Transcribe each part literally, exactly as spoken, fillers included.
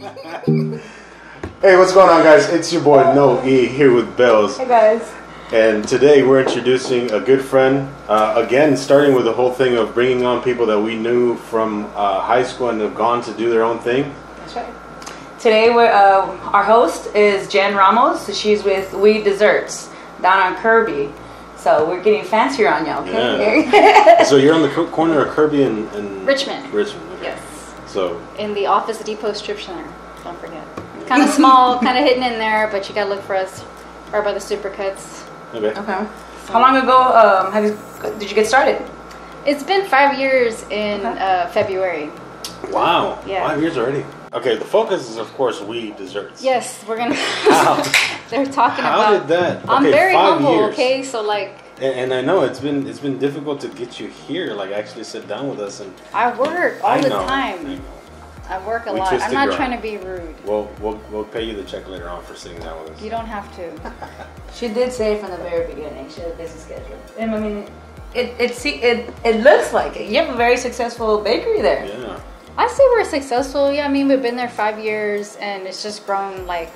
Hey, what's going on, guys? It's your boy Noe E here with Bells. Hey, guys. And today we're introducing a good friend. Uh, again, starting with the whole thing of bringing on people that we knew from uh, high school and have gone to do their own thing. That's right. Today, we're, uh, our host is Jen Ramos. She's with Oui Desserts down on Kirby. So we're getting fancier on y'all. Okay? Yeah. So you're on the corner of Kirby and, and Richmond. Richmond. Okay. Yes. So in the Office Depot Strip Center. Don't forget. Kind of small, kind of hidden in there, but you gotta look for us. Right by the Supercuts. Okay. Okay. So how long ago um, have you, did you get started? It's been five years in okay. uh, February. Wow. Yeah. Five years already. Okay. The focus is, of course, Oui Desserts. Yes, we're gonna. Wow. They're talking how about. How did that? I'm okay, very five humble. Years. Okay, so like. And, and I know it's been it's been difficult to get you here, like actually sit down with us and. I work all I the know. time. I know. I work a we lot. I'm not trying to be rude. We'll, we'll, we'll pay you the check later on for sitting down with us. You don't have to. She did say from the very beginning she had a busy schedule. And I mean, it it, see, it it looks like it. You have a very successful bakery there. Yeah. I say we're successful. Yeah, I mean, we've been there five years and it's just grown, like,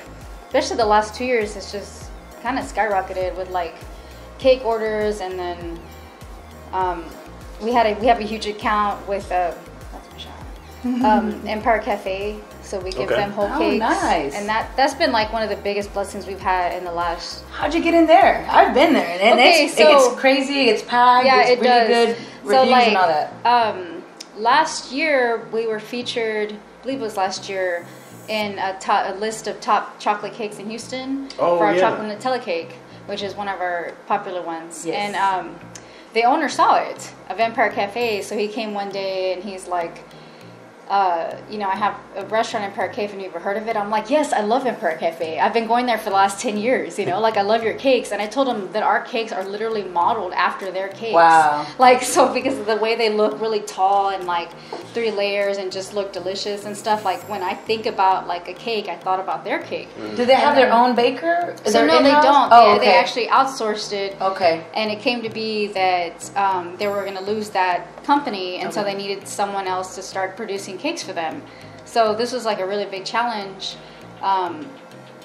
especially the last two years, it's just kind of skyrocketed with, like, cake orders and then um, we, had a, we have a huge account with... Uh, Um, Empire Cafe, so we give okay. them whole cakes. Oh, nice. And that, that's been like one of the biggest blessings we've had in the last... How'd you get in there? I've been there. And okay, it's, so, it gets crazy, it gets packed, yeah, it's it really does. good reviews so, like, and all that. Um, last year, we were featured, I believe it was last year, in a, top, a list of top chocolate cakes in Houston oh, for our yeah. chocolate Nutella cake, which is one of our popular ones. Yes. And um, the owner saw it, of Empire Cafe, so he came one day and he's like... Uh, you know, I have a restaurant in Parc Cafe, and you've heard of it? I'm like, yes, I love Empire Cafe. I've been going there for the last ten years, you know, like I love your cakes. And I told them that our cakes are literally modeled after their cakes. Wow. Like, so because of the way they look really tall and like three layers and just look delicious and stuff. Like when I think about like a cake, I thought about their cake. Mm. Do they have and their then, own baker? Is so no, in-house? They don't. Oh, they, okay. they actually outsourced it. Okay. And it came to be that um, they were going to lose that company. And okay. so they needed someone else to start producing cakes for them. So this was like a really big challenge, um,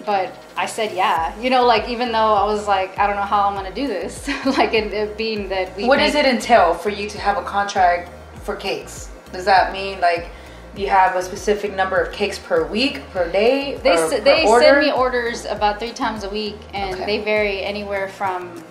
but I said yeah, you know, like even though I was like, I don't know how I'm gonna do this. Like it, it being that we what does it entail for you to have a contract for cakes? Does that mean like you have a specific number of cakes per week, per day? They, s per they send me orders about three times a week and okay. they vary anywhere from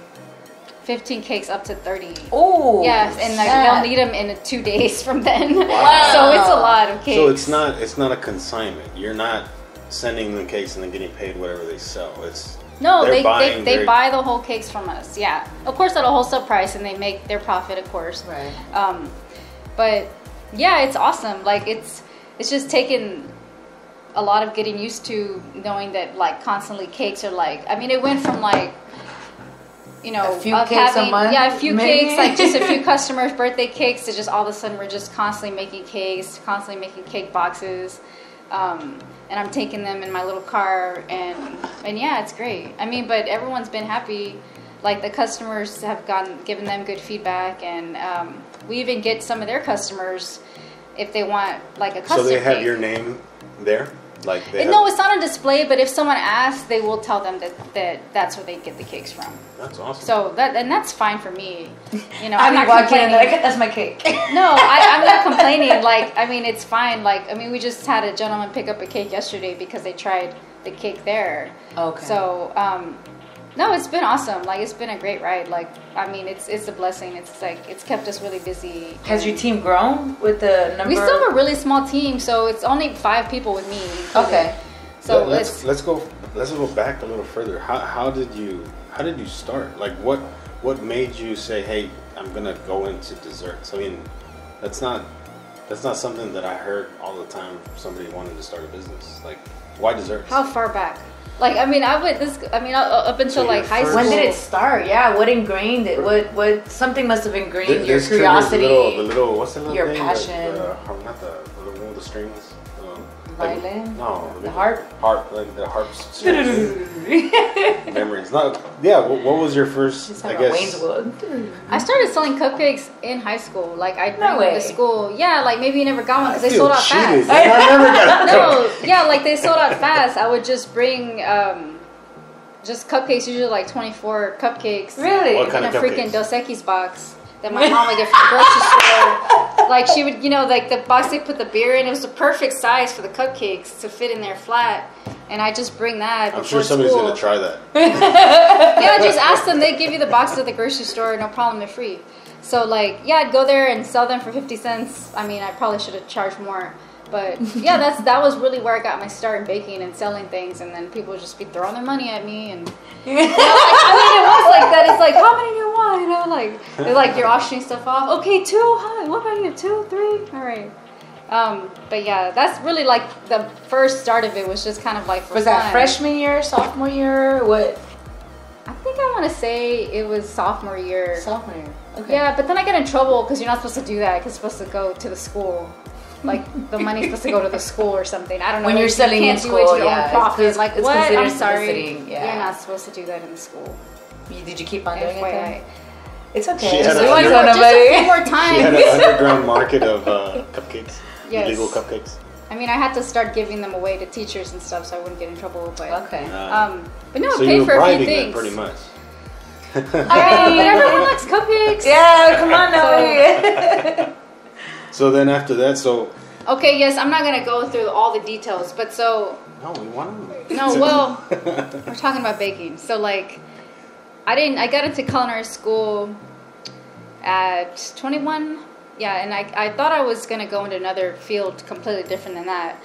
fifteen cakes up to thirty. Oh, yes, and like they'll need them in two days from then. Wow. So it's a lot of cakes. So it's not it's not a consignment. You're not sending the cakes and then getting paid whatever they sell. It's no, they they, they buy the whole cakes from us. Yeah, of course at a wholesale price, and they make their profit, of course. Right. Um, but yeah, it's awesome. Like it's it's just taken a lot of getting used to knowing that like constantly cakes are like. I mean, it went from like. You know, a few cakes having, a month, yeah, a few maybe? cakes, like just a few customers' birthday cakes. To just all of a sudden, we're just constantly making cakes, constantly making cake boxes, um, and I'm taking them in my little car, and and yeah, it's great. I mean, but everyone's been happy. Like the customers have gotten given them good feedback, and um, we even get some of their customers if they want like a custom. So they have cake. Your name there. Like they no, it's not on display, but if someone asks, they will tell them that, that that's where they get the cakes from. That's awesome. So that and that's fine for me. You know, I'm not complaining. Like, that's my cake. No, I, I'm not complaining. Like, I mean, it's fine. Like, I mean, we just had a gentleman pick up a cake yesterday because they tried the cake there. Okay. So, um, no, it's been awesome. Like, it's been a great ride. Like, I mean, it's it's a blessing. It's like it's kept us really busy. Has your team grown with the number? We still have a really small team, so it's only five people with me. Included. Okay. So Let, let's let's go let's go back a little further. How how did you how did you start? Like, what what made you say, hey, I'm gonna go into desserts? I mean, that's not that's not something that I heard all the time. Somebody wanted to start a business. Like, why desserts? How far back? Like, I mean, I would, this, I mean, up until so like high school. When did it start? Yeah, what ingrained it? What, what, something must have ingrained the, your curiosity. The little, the little, what's the little your thing? passion. The, the, not the, the one with the strings. Um, Violin? Like, no. The, the harp? Harp, like the harp's memories. Not, yeah, what, what was your first, I guess. Wayne's World. I started selling cupcakes in high school. Like, I went no to school. Yeah, like maybe you never got one because they sold out cheated. fast. I never got No, yeah, like they sold out fast. I would just bring um, just cupcakes, usually like twenty-four cupcakes. Really? What kind of cupcakes? In a freaking Dos Equis box that my mom would get from the grocery store. Like she would, you know, like the box they put the beer in, it was the perfect size for the cupcakes to fit in there flat. And I just bring that. I'm sure somebody's going to try that. Yeah, just ask them. They give you the boxes at the grocery store, no problem, they're free. So, like, yeah, I'd go there and sell them for fifty cents. I mean, I probably should have charged more. But, yeah, that's that was really where I got my start in baking and selling things. And then people would just be throwing their money at me. And, you know, like, I mean, it was like that. It's like, how many do you want? You know, like, they're like, you're auctioning stuff off. Okay, two. Huh? What about you? Two, three? All right. Um, but yeah, that's really like the first start of it was just kind of like for Was fun. That freshman year, sophomore year, what? I think I want to say it was sophomore year. Sophomore year, okay. Yeah, but then I get in trouble because you're not supposed to do that. It's supposed to go to the school. Like, the money's supposed to go to the school or something. I don't know. When you're selling you in school, do it to your yeah. Own profit. It's, like, it's what? I'm sorry. Yeah. You're not supposed to do that in the school. You, did you keep on doing it? It's okay. She had, a under- just a few more times. She had an underground market of uh, cupcakes. Yes. Illegal cupcakes. I mean, I had to start giving them away to teachers and stuff, so I wouldn't get in trouble. But okay, uh, um, but no, so pay for a few things. So you were bribing them pretty much. I mean, everyone likes cupcakes. Yeah, come on, Noe. So, so then after that, so. Okay. Yes, I'm not gonna go through all the details, but so. No, we want to. No, well, we're talking about baking. So like, I didn't. I got into culinary school at twenty-one. Yeah, and I, I thought I was going to go into another field completely different than that.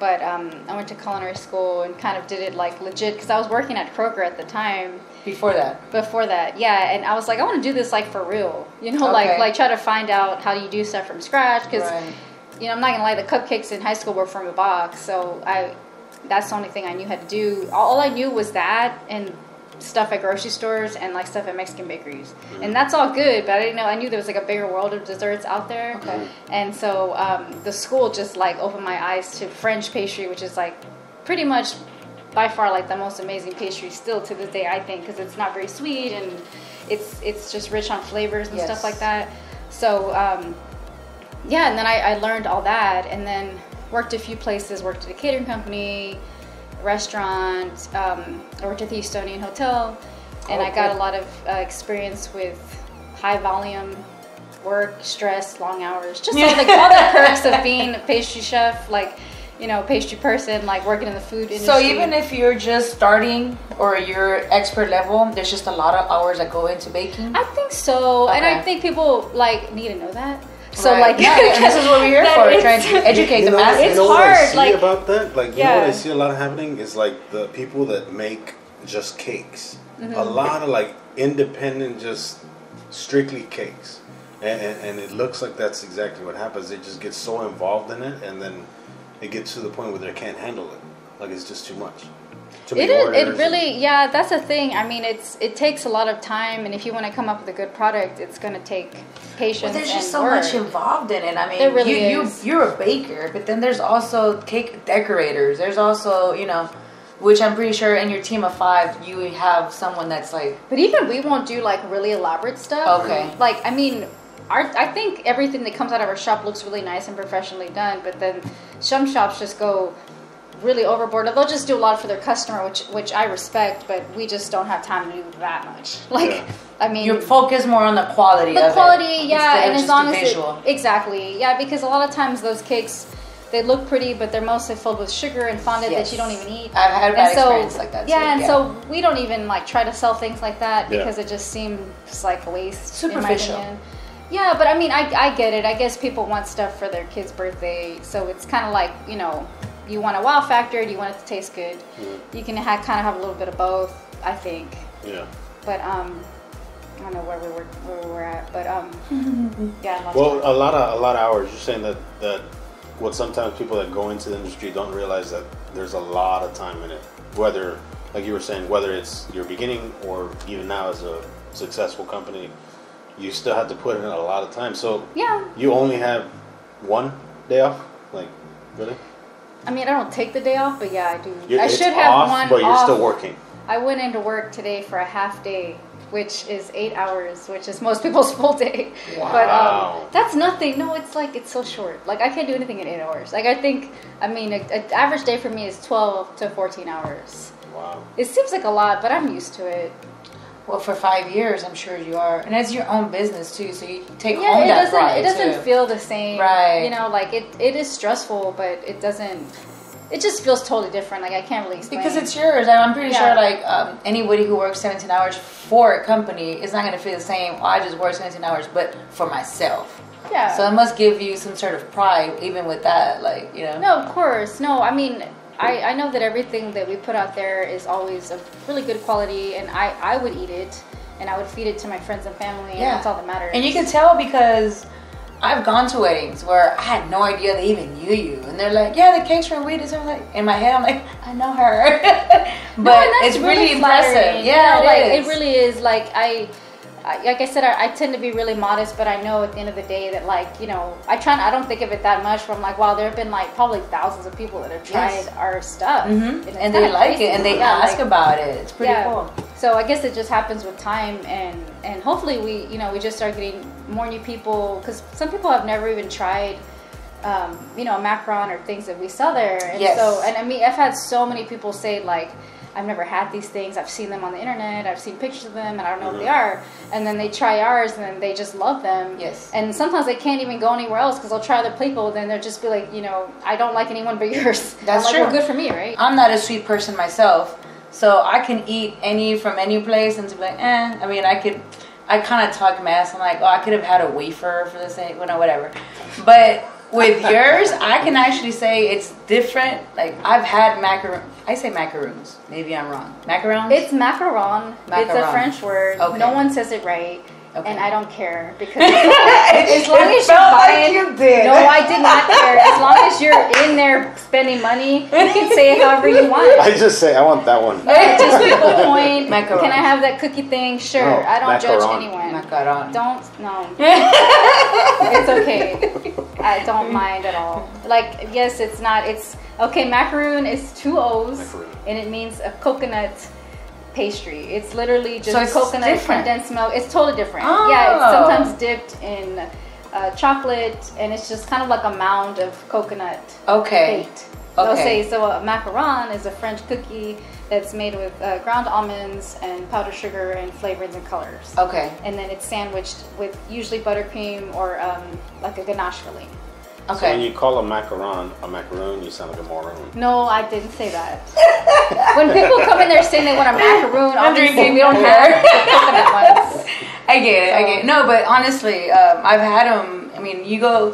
But um, I went to culinary school and kind of did it like legit because I was working at Kroger at the time. Before that? Before that, yeah. And I was like, I want to do this like for real. You know, okay. like like try to find out how you do stuff from scratch because, right. you know, I'm not going to lie, the cupcakes in high school were from a box. So I that's the only thing I knew how to do. All, all I knew was that and stuff at grocery stores and like stuff at Mexican bakeries, mm-hmm. and that's all good, but I didn't know I knew there was like a bigger world of desserts out there, okay. and so um, the school just like opened my eyes to French pastry, which is like pretty much by far like the most amazing pastry still to this day, I think, because it's not very sweet and it's it's just rich on flavors and yes. stuff like that. So um, yeah, and then I, I learned all that, and then worked a few places, worked at a catering company, restaurant, um, I worked at the Houstonian Hotel, and oh, I got cool. a lot of uh, experience with high volume work, stress, long hours, just all, like, all the perks of being a pastry chef, like, you know, pastry person, like working in the food industry. So even if you're just starting or you're expert level, there's just a lot of hours that go into baking? I think so, okay. and I think people like need to know that. So right. like yeah, and this is what we're here for, trying to educate the masses. It's hard. You know what I see like, about that? Like you yeah. know what I see a lot happening is like the people that make just cakes. Mm-hmm. A lot of like independent, just strictly cakes, and, and and it looks like that's exactly what happens. They just get so involved in it, and then it gets to the point where they can't handle it. Like it's just too much. Too it is, it really and, yeah. That's the thing. I mean, it's it takes a lot of time, and if you want to come up with a good product, it's going to take. Patience well, there's just so work. Much involved in it. I mean, there really you, is. you, you're a baker, but then there's also cake decorators. There's also, you know, which I'm pretty sure in your team of five, you have someone that's like... But even we won't do, like, really elaborate stuff. Okay. Like, I mean, our, I think everything that comes out of our shop looks really nice and professionally done, but then some shops just go really overboard. They'll just do a lot for their customer, which which I respect, but we just don't have time to do that much. Like... Yeah. I mean, you focus more on the quality the of quality, it. The quality, yeah, and as long as visual. It, exactly, yeah, because a lot of times those cakes, they look pretty, but they're mostly filled with sugar and fondant yes. that you don't even eat. I've had bad so, experience like that. Yeah, too. and yeah. so we don't even like try to sell things like that because yeah. it just seems like a waste. Superficial. In my opinion. Yeah, but I mean, I I get it. I guess people want stuff for their kid's birthday, so it's kind of like you know, you want a wow factor, do you want it to taste good? Mm-hmm. You can have, kind of have a little bit of both, I think. Yeah. But um. I don't know where we were where we were at, but um, yeah. Well, a lot of a lot of hours. You're saying that that what sometimes people that go into the industry don't realize that there's a lot of time in it. Whether, like you were saying, whether it's your beginning or even now as a successful company, you still have to put in a lot of time. So yeah, you only have one day off, like really. I mean, I don't take the day off, but yeah, I do. You're, I should have off, one, but you're off. Still working. I went into work today for a half day. which is eight hours, which is most people's full day. Wow. But um, that's nothing. No, it's like, it's so short. Like, I can't do anything in eight hours. Like, I think, I mean, an average day for me is twelve to fourteen hours. Wow. It seems like a lot, but I'm used to it. Well, for five years, I'm sure you are. And it's your own business, too, so you take yeah, home it that doesn't, it doesn't too. feel the same. Right. You know, like, it, it is stressful, but it doesn't... It just feels totally different. Like, I can't really explain. Because it's yours. I'm pretty yeah. sure, like, um, anybody who works seventeen hours for a company is not going to feel the same. Well, I just work seventeen hours, but for myself. Yeah. So it must give you some sort of pride, even with that, like, you know. No, of course. No, I mean, I, I know that everything that we put out there is always of really good quality, and I, I would eat it, and I would feed it to my friends and family, yeah. and that's all that matters. And you can tell because... I've gone to weddings where I had no idea they even knew you. And they're like, yeah, the cake's from Oui Desserts. I'm like, in my head, I'm like, I know her. But no, it's really, really impressive. Yeah, you know, it, like, is. it really is. Like I, I like I said, I, I tend to be really modest, but I know at the end of the day that, like, you know, I try. I don't think of it that much. But I'm like, wow, there have been like probably thousands of people that have tried yes. our stuff, mm-hmm. and, and they like crazy. it, and they yeah, ask like, about it. It's pretty yeah. cool. So I guess it just happens with time, and and hopefully we, you know, we just start getting more new people, because some people have never even tried, um, you know, a macaron or things that we sell there. And yes. so, and I mean, I've had so many people say, like, I've never had these things. I've seen them on the internet. I've seen pictures of them, and I don't know mm-hmm. what they are. And then they try ours, and then they just love them. Yes. And sometimes they can't even go anywhere else because they'll try other people. Then they'll just be like, you know, I don't like anyone but yours. That's I'm true. Like, well, good for me, right? I'm not a sweet person myself, so I can eat any from any place and to be like, eh. I mean, I could. I kind of talk mess. I'm like, oh, I could have had a wafer for this thing, well, no, whatever. But with yours, I can actually say it's different. Like, I've had macaroons. I say macaroons. Maybe I'm wrong. Macarons? It's macaron. macaron. It's a French word. Okay. No one says it right. Okay. And I don't care because as long as you're buying, like you did. no, I did not care. As long as you're in there spending money, you can say it however you want. I just say I want that one. It's just the whole point. Macaron. Can I have that cookie thing? Sure. No, I don't macaron. judge anyone. Macaron. Don't no. It's okay. I don't mind at all. Like yes, it's not. It's okay. Macaroon is two O's, macaron. and it means a coconut pastry. It's literally just so it's coconut different. condensed milk. It's totally different. Oh. Yeah, it's sometimes dipped in uh, chocolate, and it's just kind of like a mound of coconut. Okay. Baked. Okay. They'll say so. A macaron is a French cookie that's made with uh, ground almonds and powdered sugar and flavorings and colors. Okay. And then it's sandwiched with usually buttercream or um, like a ganache filling. Okay. So when you call a macaron a macaroon, you sound like a moron. No, I didn't say that. When people come in there saying they want a macaroon, obviously we don't have coconut ones. I get it. So. I get it. No, but honestly, um, I've had them. I mean, you go.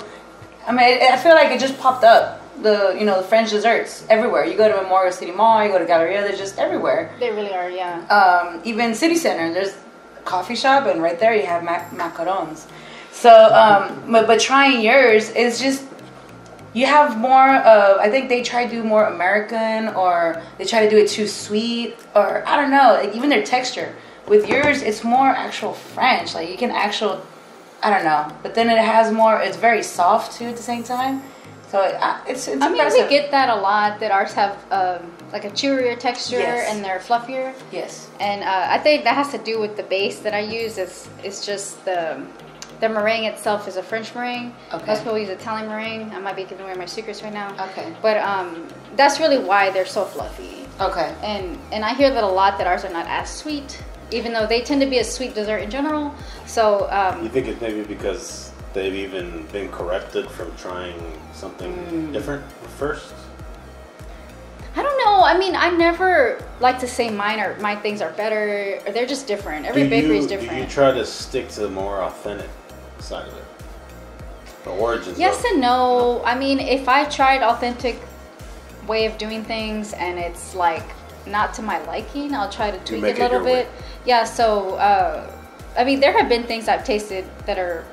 I mean, I feel like it just popped up. The you know the French desserts everywhere. You go to Memorial City Mall, you go to Galleria. They're just everywhere. They really are. Yeah. Um, even City Center. There's a coffee shop, and right there you have mac- macarons. So, um, but, but trying yours is just, you have more of, I think they try to do more American, or they try to do it too sweet, or I don't know, like even their texture. With yours, it's more actual French, like you can actual, I don't know, but then it has more, it's very soft too at the same time. So it, it's, it's I mean, impressive. We get that a lot, that ours have um, like a chewier texture, yes. and they're fluffier. Yes. And uh, I think that has to do with the base that I use, it's, it's just the... The meringue itself is a French meringue. Okay. Most people use Italian meringue. I might be giving away my secrets right now. Okay. But um, that's really why they're so fluffy. Okay. And and I hear that a lot, that ours are not as sweet, even though they tend to be a sweet dessert in general. So. Um, you think it's maybe because they've even been corrected from trying something mm. different first? I don't know. I mean, I never like to say mine are my things are better. Or they're just different. Every do bakery you, is different. Do you try to stick to the more authentic side of it, the origins? Yes and no. I mean, if I tried authentic way of doing things and it's like not to my liking, I'll try to tweak it a little bit. Way. Yeah. So, uh, I mean, there have been things I've tasted that are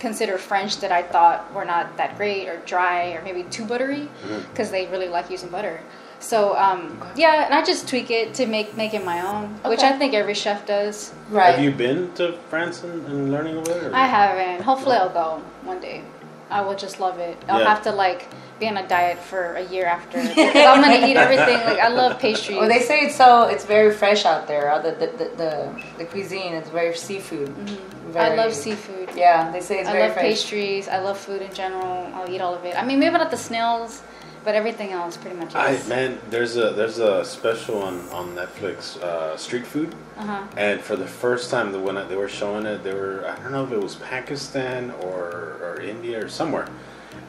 considered French that I thought were not that great or dry or maybe too buttery, because mm-hmm. they really like using butter. So, um, okay. yeah, and I just tweak it to make make it my own, okay. which I think every chef does. Right. Have you been to France and, and learning a little? I haven't. Hopefully no. I'll go one day. I will just love it. I'll yeah. have to like be on a diet for a year after. I'm gonna eat everything. Like I love pastries. Well, they say it's so it's very fresh out there. The the the, the, the cuisine is very seafood. Mm-hmm. Very, I love seafood. Yeah, they say it's I very fresh. I love pastries. I love food in general. I'll eat all of it. I mean, maybe not the snails, but everything else pretty much is. I, man, there's a there's a special on on Netflix, uh, street food, uh-huh. and for the first time, the when I, they were showing it, they were I don't know if it was Pakistan or or India or somewhere,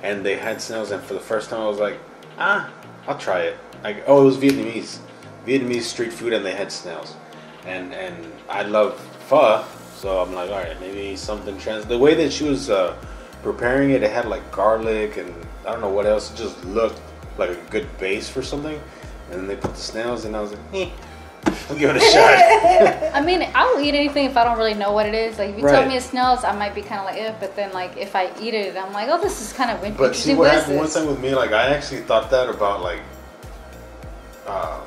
and they had snails, and for the first time, I was like, ah, I'll try it. Like, oh, it was Vietnamese, Vietnamese street food, and they had snails, and and I love pho, so I'm like, all right, maybe something trans. The way that she was. Uh, Preparing it, it had like garlic and I don't know what else. It just looked like a good base for something. And then they put the snails in and I was like, eh, I'll give it a shot. I mean, I'll eat anything if I don't really know what it is. Like if you right. tell me it's snails, I might be kind of like, eh. But then like if I eat it, I'm like, oh, this is kind of interesting. But see what, what happened one time with me, like I actually thought that about like uh,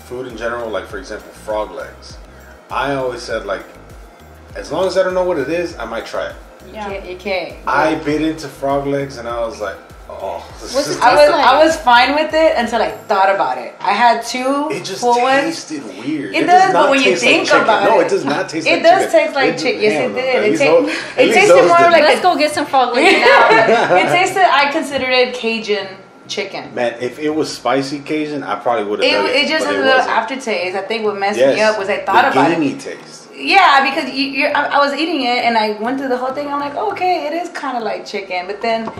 food in general. Like for example, frog legs. I always said like, as long as I don't know what it is, I might try it. You yeah. can't, you can't. Yeah. I bit into frog legs and I was like, oh. This What's is I was like? I was fine with it until I thought about it. I had two. It just tasted ones. weird. It, it does, does but when you like think chicken. about it, no, it does not taste. It like does chicken. taste like it chicken. Does, yes, it did. It, ta- those, it tasted more like let's go get some frog legs now. It tasted. I considered it Cajun chicken. Man, if it was spicy Cajun, I probably would have. It, done it, it just has a little aftertaste. I think what messed yes, me up was I thought the about it. taste. Yeah, because you, you're, I, I was eating it and I went through the whole thing. I'm like, oh, okay, it is kind of like chicken. But then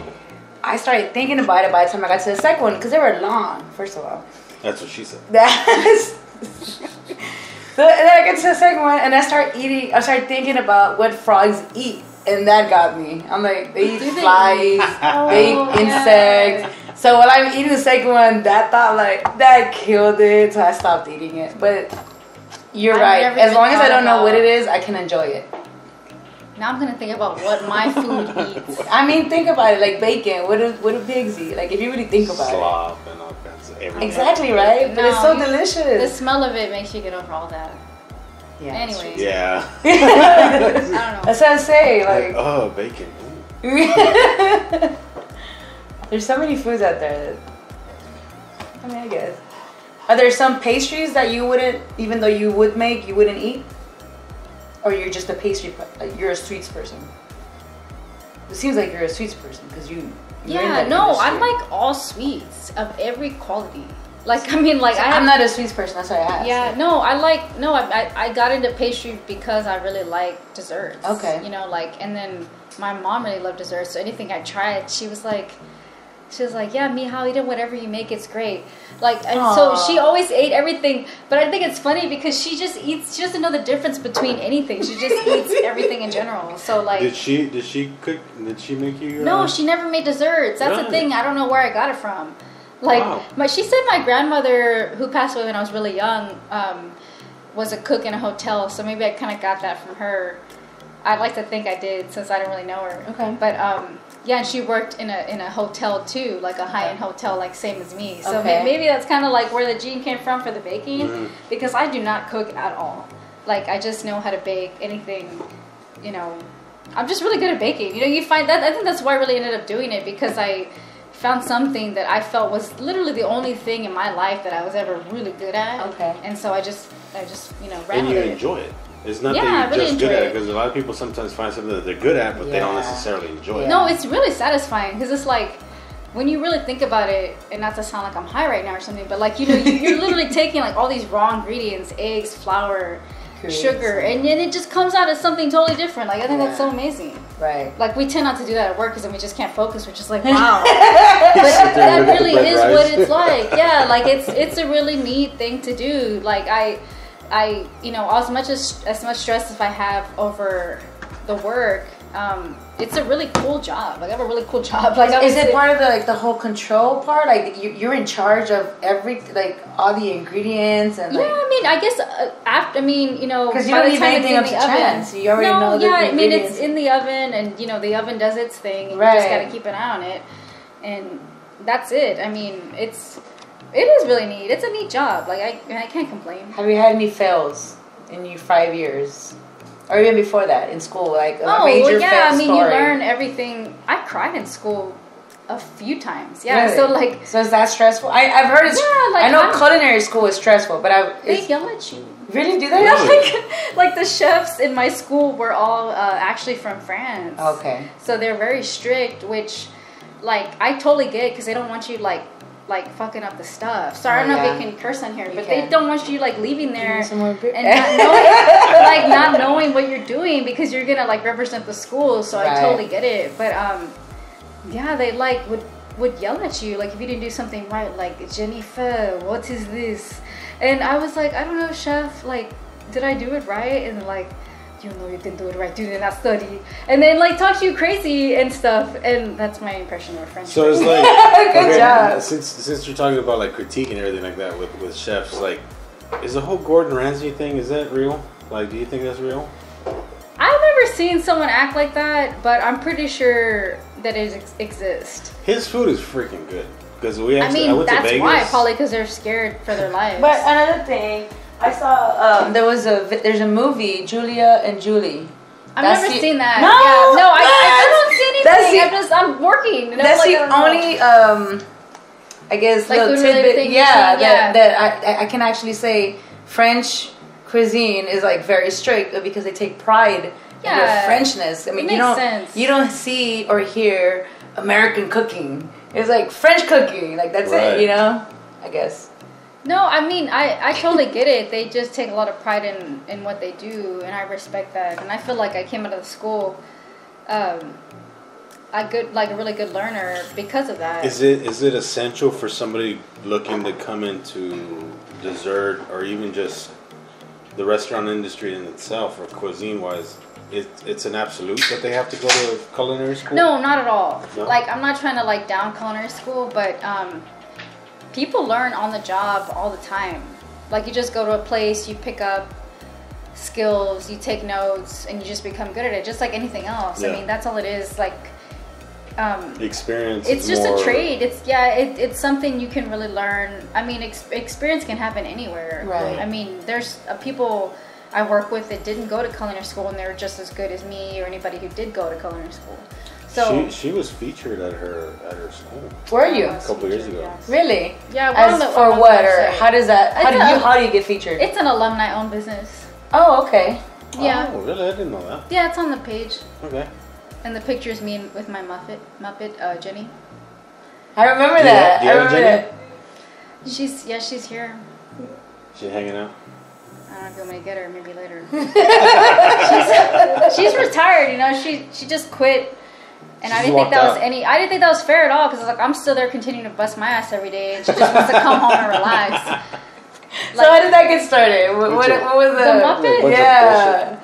I started thinking about it by the time I got to the second one because they were long, first of all. That's what she said. That's, so and then I get to the second one and I start eating, I start thinking about what frogs eat. And that got me. I'm like, they eat flies, oh, they eat insects. Yeah. So when I'm eating the second one, that thought, like, that killed it. So I stopped eating it. But... You're I've right. As long as I don't know what it is, I can enjoy it. Now I'm going to think about what my food eats. I mean, think about it. Like bacon. What do, what do pigs eat? Like if you really think about Slop it. Slop and all kinds of everything. Exactly, right? No, but it's so delicious. The smell of it makes you get over all that. Yeah. Anyway. Yeah. I don't know. That's what I say. Like, like oh, bacon. There's so many foods out there. I mean, I guess. Are there some pastries that you wouldn't, even though you would make, you wouldn't eat? Or you're just a pastry, you're a sweets person? It seems like you're a sweets person because you. You're yeah, in no, industry. I like all sweets of every quality. Like, I mean, like so I have, I'm not a sweets person, that's why I asked. Yeah, no, I like, no, I, I got into pastry because I really like desserts. Okay. You know, like, and then my mom really loved desserts, so anything I tried, she was like, she was like, yeah, mija, eat it, whatever you make, it's great. Like, and Aww. so she always ate everything. But I think it's funny because she just eats, she doesn't know the difference between anything. She just eats everything in general. So, like. Did she, did she cook, did she make you? Uh, no, she never made desserts. That's no. the thing. I don't know where I got it from. Like, wow. my, she said my grandmother, who passed away when I was really young, um, was a cook in a hotel. So maybe I kind of got that from her. I'd like to think I did since I didn't really know her. Okay. But, um. Yeah, and she worked in a in a hotel too, like a high-end hotel, like same as me. So okay. maybe that's kind of like where the gene came from for the baking, mm. because I do not cook at all. Like I just know how to bake anything, you know. I'm just really good at baking. You know, you find that I think that's why I really ended up doing it because I found something that I felt was literally the only thing in my life that I was ever really good at. Okay. And so I just I just you know ran with it. And you enjoy it. It's not yeah, that you're really just good at it, because a lot of people sometimes find something that they're good at, but yeah. they don't necessarily enjoy yeah. it. No, it's really satisfying, because it's like, when you really think about it, and not to sound like I'm high right now or something, but like, you know, you're literally taking like all these raw ingredients, eggs, flour, Crazy. sugar, and then it just comes out as something totally different. Like, I think yeah. that's so amazing. Right. Like, we tend not to do that at work, because then we just can't focus, we're just like, wow. But that really is rice. what it's like. Yeah, like, it's it's a really neat thing to do. Like, I... I, you know, as much as as much stress as I have over the work, um, it's a really cool job. Like I have a really cool job. Like, is, is it part of the like the whole control part? Like you, you're in charge of every like all the ingredients and. Yeah, like, I mean, I guess uh, after I mean, you know, because you don't leave anything up to chance. You already no, know. No, yeah, the I mean, it's in the oven, and you know, the oven does its thing. And right. You just got to keep an eye on it, and that's it. I mean, it's. It is really neat. It's a neat job. Like I, I can't complain. Have you had any fails in your five years? Or even before that, in school, like oh, a major well, yeah, I mean, story. You learn everything. I cried in school a few times. Yeah, really? So like... So is that stressful? I, I've heard it's... Yeah, like, I know I'm, culinary school is stressful, but I... They yell at you. Really? Do they? Yeah, like, like the chefs in my school were all uh, actually from France. Okay. So they're very strict, which, like, I totally get because they don't want you, like... like fucking up the stuff. Sorry, oh, I'm not yeah. making curse on here, but can. They don't want you like leaving there and not knowing, like not knowing what you're doing because you're gonna like represent the school. So right. I totally get it. But um, yeah, they like would would yell at you like if you didn't do something right, like Jennifer, what is this? And I was like, I don't know, chef. Like, did I do it right? And like, you know, you didn't do it right. You did not study. And then like talk to you crazy and stuff. And that's my impression of French. So it's like. Good okay, job. Since since you're talking about like critique and everything like that with, with chefs, like, is the whole Gordon Ramsay thing, is that real? Like, do you think that's real? I've never seen someone act like that, but I'm pretty sure that it ex- exists. His food is freaking good because we. Actually, I mean, I went that's to Vegas. Why probably because they're scared for their lives. But another thing, I saw um, there was a there's a movie Julia and Julie. I've that's never the, seen that. No, yeah, no, I, I don't see anything. That's the, I'm just I'm working. And that's I'm like, the I only. Um, I guess like little tidbit, really yeah, that, yeah. That I, I can actually say French cuisine is like very strict because they take pride yeah. in their Frenchness. I mean, you don't sense. You don't see or hear American cooking. It's like French cooking, like that's right. it, you know. I guess. No, I mean, I, I totally get it. They just take a lot of pride in, in what they do, and I respect that. And I feel like I came out of the school. Um, I good like a really good learner because of that. Is it is it essential for somebody looking to come into dessert or even just the restaurant industry in itself or cuisine wise? It it's an absolute that they have to go to culinary school? No, not at all. No? Like I'm not trying to like down culinary school, but um, people learn on the job all the time. Like you just go to a place, you pick up skills, you take notes, and you just become good at it, just like anything else. Yeah. I mean, that's all it is. Like. Um, the experience it's just more... a trade it's yeah it, it's something you can really learn. I mean ex- experience can happen anywhere, right? I mean there's uh, people I work with that didn't go to culinary school and they're just as good as me or anybody who did go to culinary school. So she, she was featured at her at her school. Were you? A couple featured, years ago. Yes. Really? Yeah. As on the, for on what or how does that how it's do a, you how do you get featured? It's an alumni owned business. Oh okay. Yeah. Oh really? I didn't know that. Yeah, it's on the page. Okay. And the picture is me and with my Muppet, Muppet uh, Jenny. I remember that. Yeah, I remember that. She's yeah, she's here. She's hanging out. I don't know if you want me to get her. Maybe later. she's, she's retired. You know, she she just quit, and she's I didn't think that out. Was any. I didn't think that was fair at all because like I'm still there continuing to bust my ass every day, and she just wants to come home and relax. Like, so how did that get started? What, what, what was the, the Muppet? Yeah.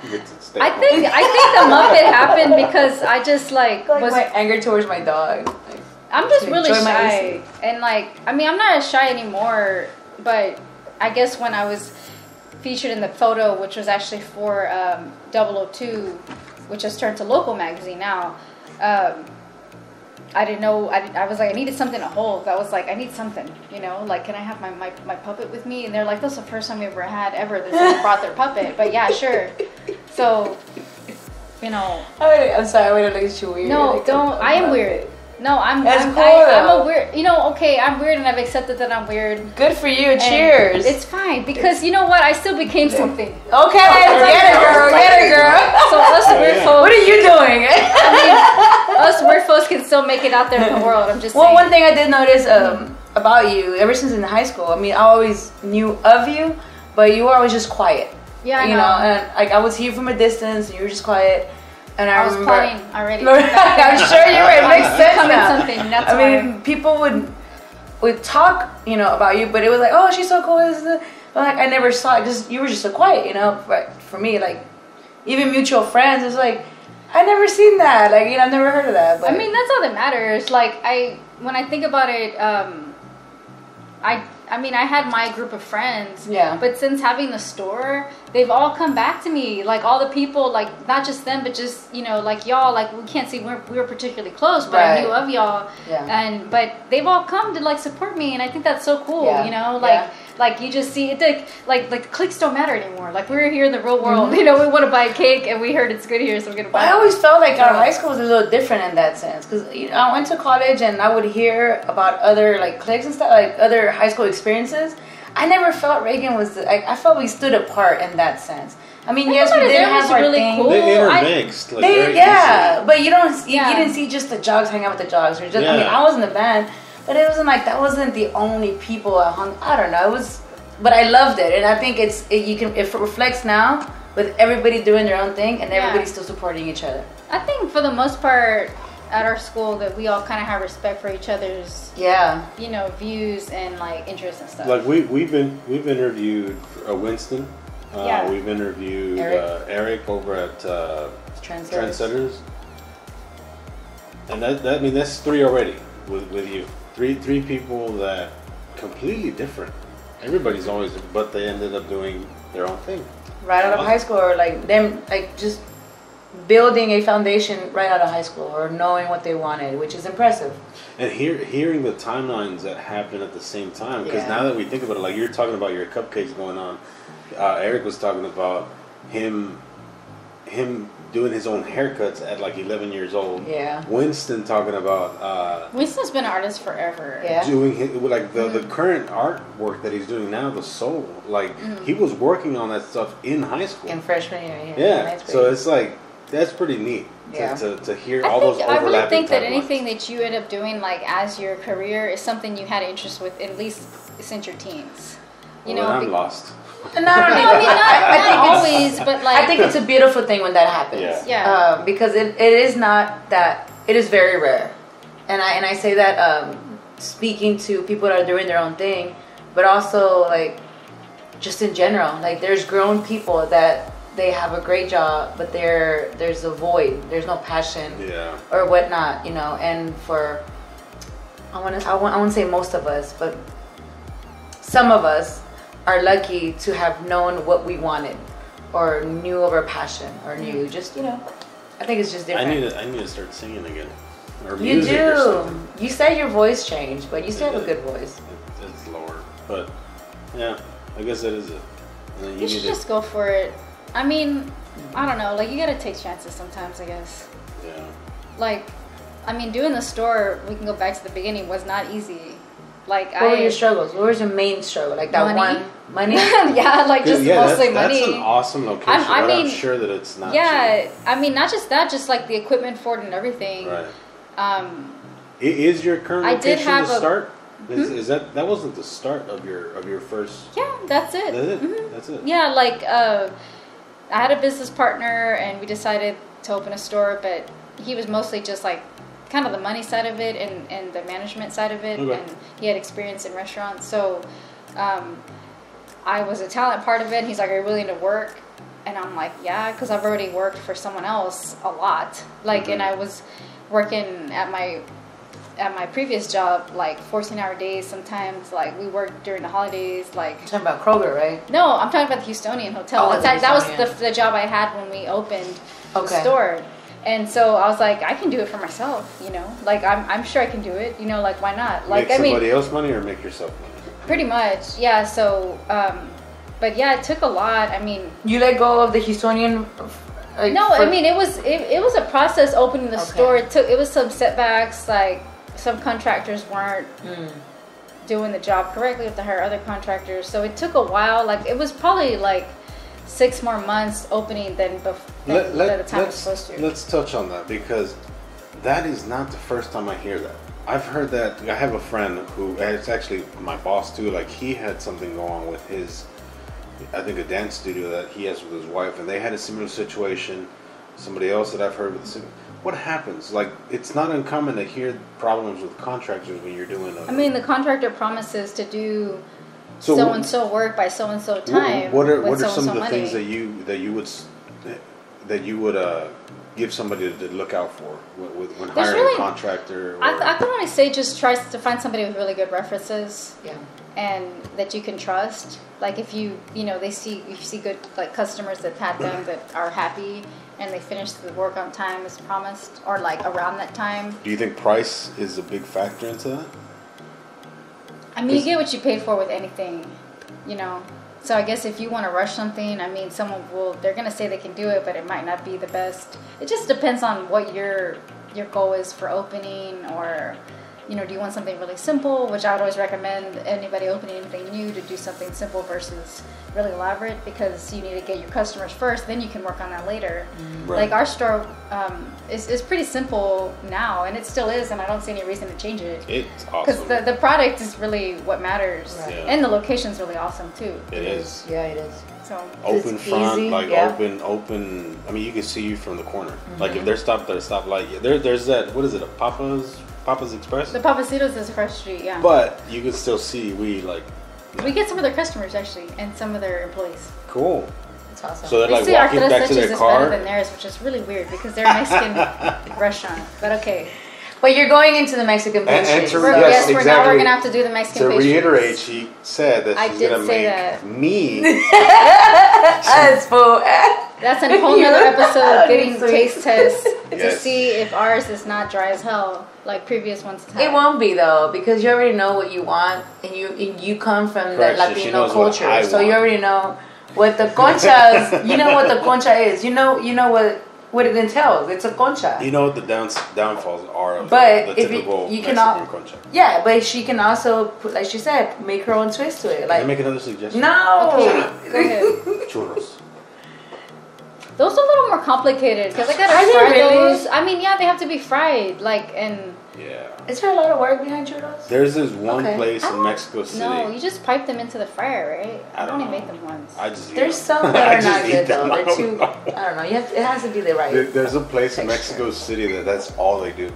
I think I think the Muppet happened because I just like, like was my anger towards my dog. Like, I'm just really shy, and like I mean I'm not as shy anymore, but I guess when I was featured in the photo, which was actually for um, double oh two, which has turned to Local magazine now. Um, I didn't know, I, I was like, I needed something to hold. I was like, I need something, you know, like, can I have my, my, my puppet with me? And they're like, that's the first time we ever had ever that someone brought their puppet. But yeah, sure. So, you know. I, I'm sorry, I wouldn't look at you weird. No, like, don't, I am weird. No, I'm, that's I'm, cool. I, I'm a weird, you know, okay, I'm weird and I've accepted that I'm weird. Good for you, and cheers. It's fine, because you know what, I still became something. Okay, oh, get it girl, get it girl. So us weird folks. What are you doing? I mean, us weird folks can still make it out there in the world. I'm just well, saying. Well, one thing I did notice um, about you, ever since in high school, I mean, I always knew of you, but you were always just quiet. Yeah, I you know. know. And like I was here from a distance, and you were just quiet. And I, I was remember, plotting already. I'm sure you were. It makes sense now. Something, that's I why. mean, people would would talk, you know, about you, but it was like, oh, she's so cool. But like I never saw it. Just you were just so quiet, you know. But for me, like even mutual friends, it's like. I've never seen that. Like, you know, I've never heard of that. But. I mean, that's all that matters. Like, I when I think about it, um, I I mean, I had my group of friends. Yeah. But since having the store, they've all come back to me. Like, all the people, like, not just them, but just, you know, like, y'all, like, we can't see we we're, we're particularly close, but right. I knew of y'all. Yeah. And, but they've all come to, like, support me, and I think that's so cool, yeah. you know? Like, yeah. Like, you just see, it like, like, like, clicks don't matter anymore. Like, we're here in the real world. Mm-hmm. You know, we want to buy a cake, and we heard it's good here, so we're going to buy it. I always felt like our high school was a little different in that sense. Because, you know, I went to college, and I would hear about other, like, cliques and stuff, like, other high school experiences. I never felt Reagan was, the, I, I felt we stood apart in that sense. I mean, yes, we did have our really thing. Cool. They intermixed. Like, they, yeah, easy. But you don't. You, yeah. you didn't see just the jogs hang out with the jogs. Or just, yeah. I mean, I was in the band, but it wasn't like that. Wasn't the only people I hung. I don't know. It was, but I loved it, and I think it's it, you can. It reflects now with everybody doing their own thing and yeah. everybody still supporting each other. I think for the most part at our school that we all kind of have respect for each other's. Yeah. You know, views and like interests and stuff. Like we we've been we've interviewed uh, Winston. Uh, yeah. We've interviewed Eric, uh, Eric over at uh, Trendsetters, and that, that I mean that's three already with, with you, three three people that completely different. Everybody's always, but they ended up doing their own thing right out of high school, or like them like just building a foundation right out of high school, or knowing what they wanted, which is impressive. And hear, hearing the timelines that happen at the same time, because yeah. now that we think about it, like you're talking about your cupcakes going on. Uh, Eric was talking about him him doing his own haircuts at like eleven years old. Yeah. Winston talking about uh, Winston's been an artist forever. Yeah. Doing his, like the mm-hmm. the current artwork that he's doing now, the soul. Like mm-hmm. he was working on that stuff in high school. In freshman year. Yeah. yeah. yeah so it's like that's pretty neat. To, yeah. to, to hear I all think, those overlapping I really think that timelines. Anything that you end up doing like as your career is something you had an interest with at least since your teens. You well, know. I'm lost. No, no, no. I mean, not, I, I not think always, but like I think it's a beautiful thing when that happens. Yeah. yeah. Uh, because it, it is not that it is very rare, and I and I say that um, speaking to people that are doing their own thing, but also like just in general, like there's grown people that they have a great job, but there there's a void, there's no passion, yeah. or whatnot, you know. And for I want to I want I won't say most of us, but some of us are lucky to have known what we wanted, or knew of our passion, or knew just you know. I think it's just different. I need to, I need to start singing again. Or you music do. Or something. You said your voice changed, but you still have a good voice. It, it's lower, but yeah, I guess that is it. You, you should just to... go for it. I mean, I don't know. Like you gotta take chances sometimes, I guess. Yeah. Like, I mean, doing the store. We can go back to the beginning. Was not easy. Like what I, were your struggles? What was your main struggle? Like that money? one money? yeah, like just yeah, mostly that's, money. That's an awesome location. I'm, I mean, I'm sure that it's not. Yeah, cheap. I mean, not just that, just like the equipment for it and everything. Right. Um, is your current I location did have the start? A, is, mm-hmm. is that that wasn't the start of your of your first? Yeah, that's it. That's it. Mm-hmm. That's it. Yeah, like uh, I had a business partner, and we decided to open a store, but he was mostly just like. Kind of the money side of it and, and the management side of it, okay. and he had experience in restaurants, so um, I was a talent part of it, and he's like, are you willing to work? And I'm like, yeah, because I've already worked for someone else a lot, like, mm-hmm. and I was working at my at my previous job, like, fourteen-hour days sometimes, like, we worked during the holidays, like... You're talking about Kroger, right? No, I'm talking about the Houstonian Hotel. Oh, the Houstonian. That was the, the job I had when we opened okay. the store. And so I was like, I can do it for myself, you know? Like, I'm I'm sure I can do it, you know? Like, why not? Like, make somebody I mean, else money or make yourself money? Pretty much, yeah. So, um, but yeah, it took a lot. I mean... You let go of the Houstonian... Like, no, for- I mean, it was it, it was a process opening the okay. store. It took it was some setbacks, like, some contractors weren't mm. doing the job correctly with the hire other contractors. So it took a while. Like, it was probably, like... six more months opening than before let, let, the time it's supposed to. Let's touch on that because that is not the first time I hear that. I've heard that. I have a friend who, it's actually my boss too, like he had something going on with his, I think a dance studio that he has with his wife, and they had a similar situation. Somebody else that I've heard with the same. What happens? Like, it's not uncommon to hear problems with contractors when you're doing a, I mean, the contractor promises to do So, so and so work by so and so time. What are what are some of the things that you that you would that you would uh, give somebody to look out for when, when hiring really, a contractor? Or, I, th- I can only say just try to find somebody with really good references. Yeah, and that you can trust. Like if you you know they see you see good like customers that had them that are happy and they finish the work on time as promised or like around that time. Do you think price is a big factor into that? I mean, you get what you pay for with anything. you know. So I guess if you want to rush something, I mean, someone will, they're going to say they can do it, but it might not be the best. It just depends on what your your goal is for opening, or, you know, do you want something really simple, which I would always recommend anybody opening anything new to do something simple versus really elaborate, because you need to get your customers first, then you can work on that later. Right. Like our store um, is, is pretty simple now, and it still is, and I don't see any reason to change it. It's awesome. Because the, the product is really what matters, right. Yeah. And the location's really awesome too. It is. Yeah, it is. So open front, easy, like yeah. open, open. I mean, you can see you from the corner. Mm-hmm. Like if they're stopped at a stoplight, there, there's that. What is it? A Papa's, Papa's Express. The Papacitos is across the street. Yeah. But you can still see we like. We get some of their customers actually, and some of their employees. Cool. That's awesome. So they're like walking back to their car. Better than theirs, which is really weird because they're a Mexican restaurant. But okay. But you're going into the Mexican place. And, and to, so. Yes, exactly. Now we're going to have to do the Mexican place. To reiterate, she said that she's going to make that. me. That's for. That's a whole other episode, getting taste tests yes. to see if ours is not dry as hell like previous ones. It won't be though, because you already know what you want, and you and you come from Correct. the Latino culture, so want. you already know what the conchas. You know what the concha is. You know you know what. What it entails, it's a concha. You know what the downs, downfalls are of but the, the if typical you, you Mexican al- concha. Yeah, but she can also, put, like she said, make her own twist to it. Like, can I make another suggestion? No! Okay. Okay. Churros. Those are a little more complicated, because I gotta fry really? those. I mean, yeah, they have to be fried, like, and... Yeah. Is there a lot of work behind churros? There's this one okay. place in Mexico City. No, you just pipe them into the fryer, right? I don't, I don't know. Make them once. I just There's them. some that are not good, though. They're I too... Know. I don't know. You have to, it has to be the right there, There's a place texture. in Mexico City that that's all they do.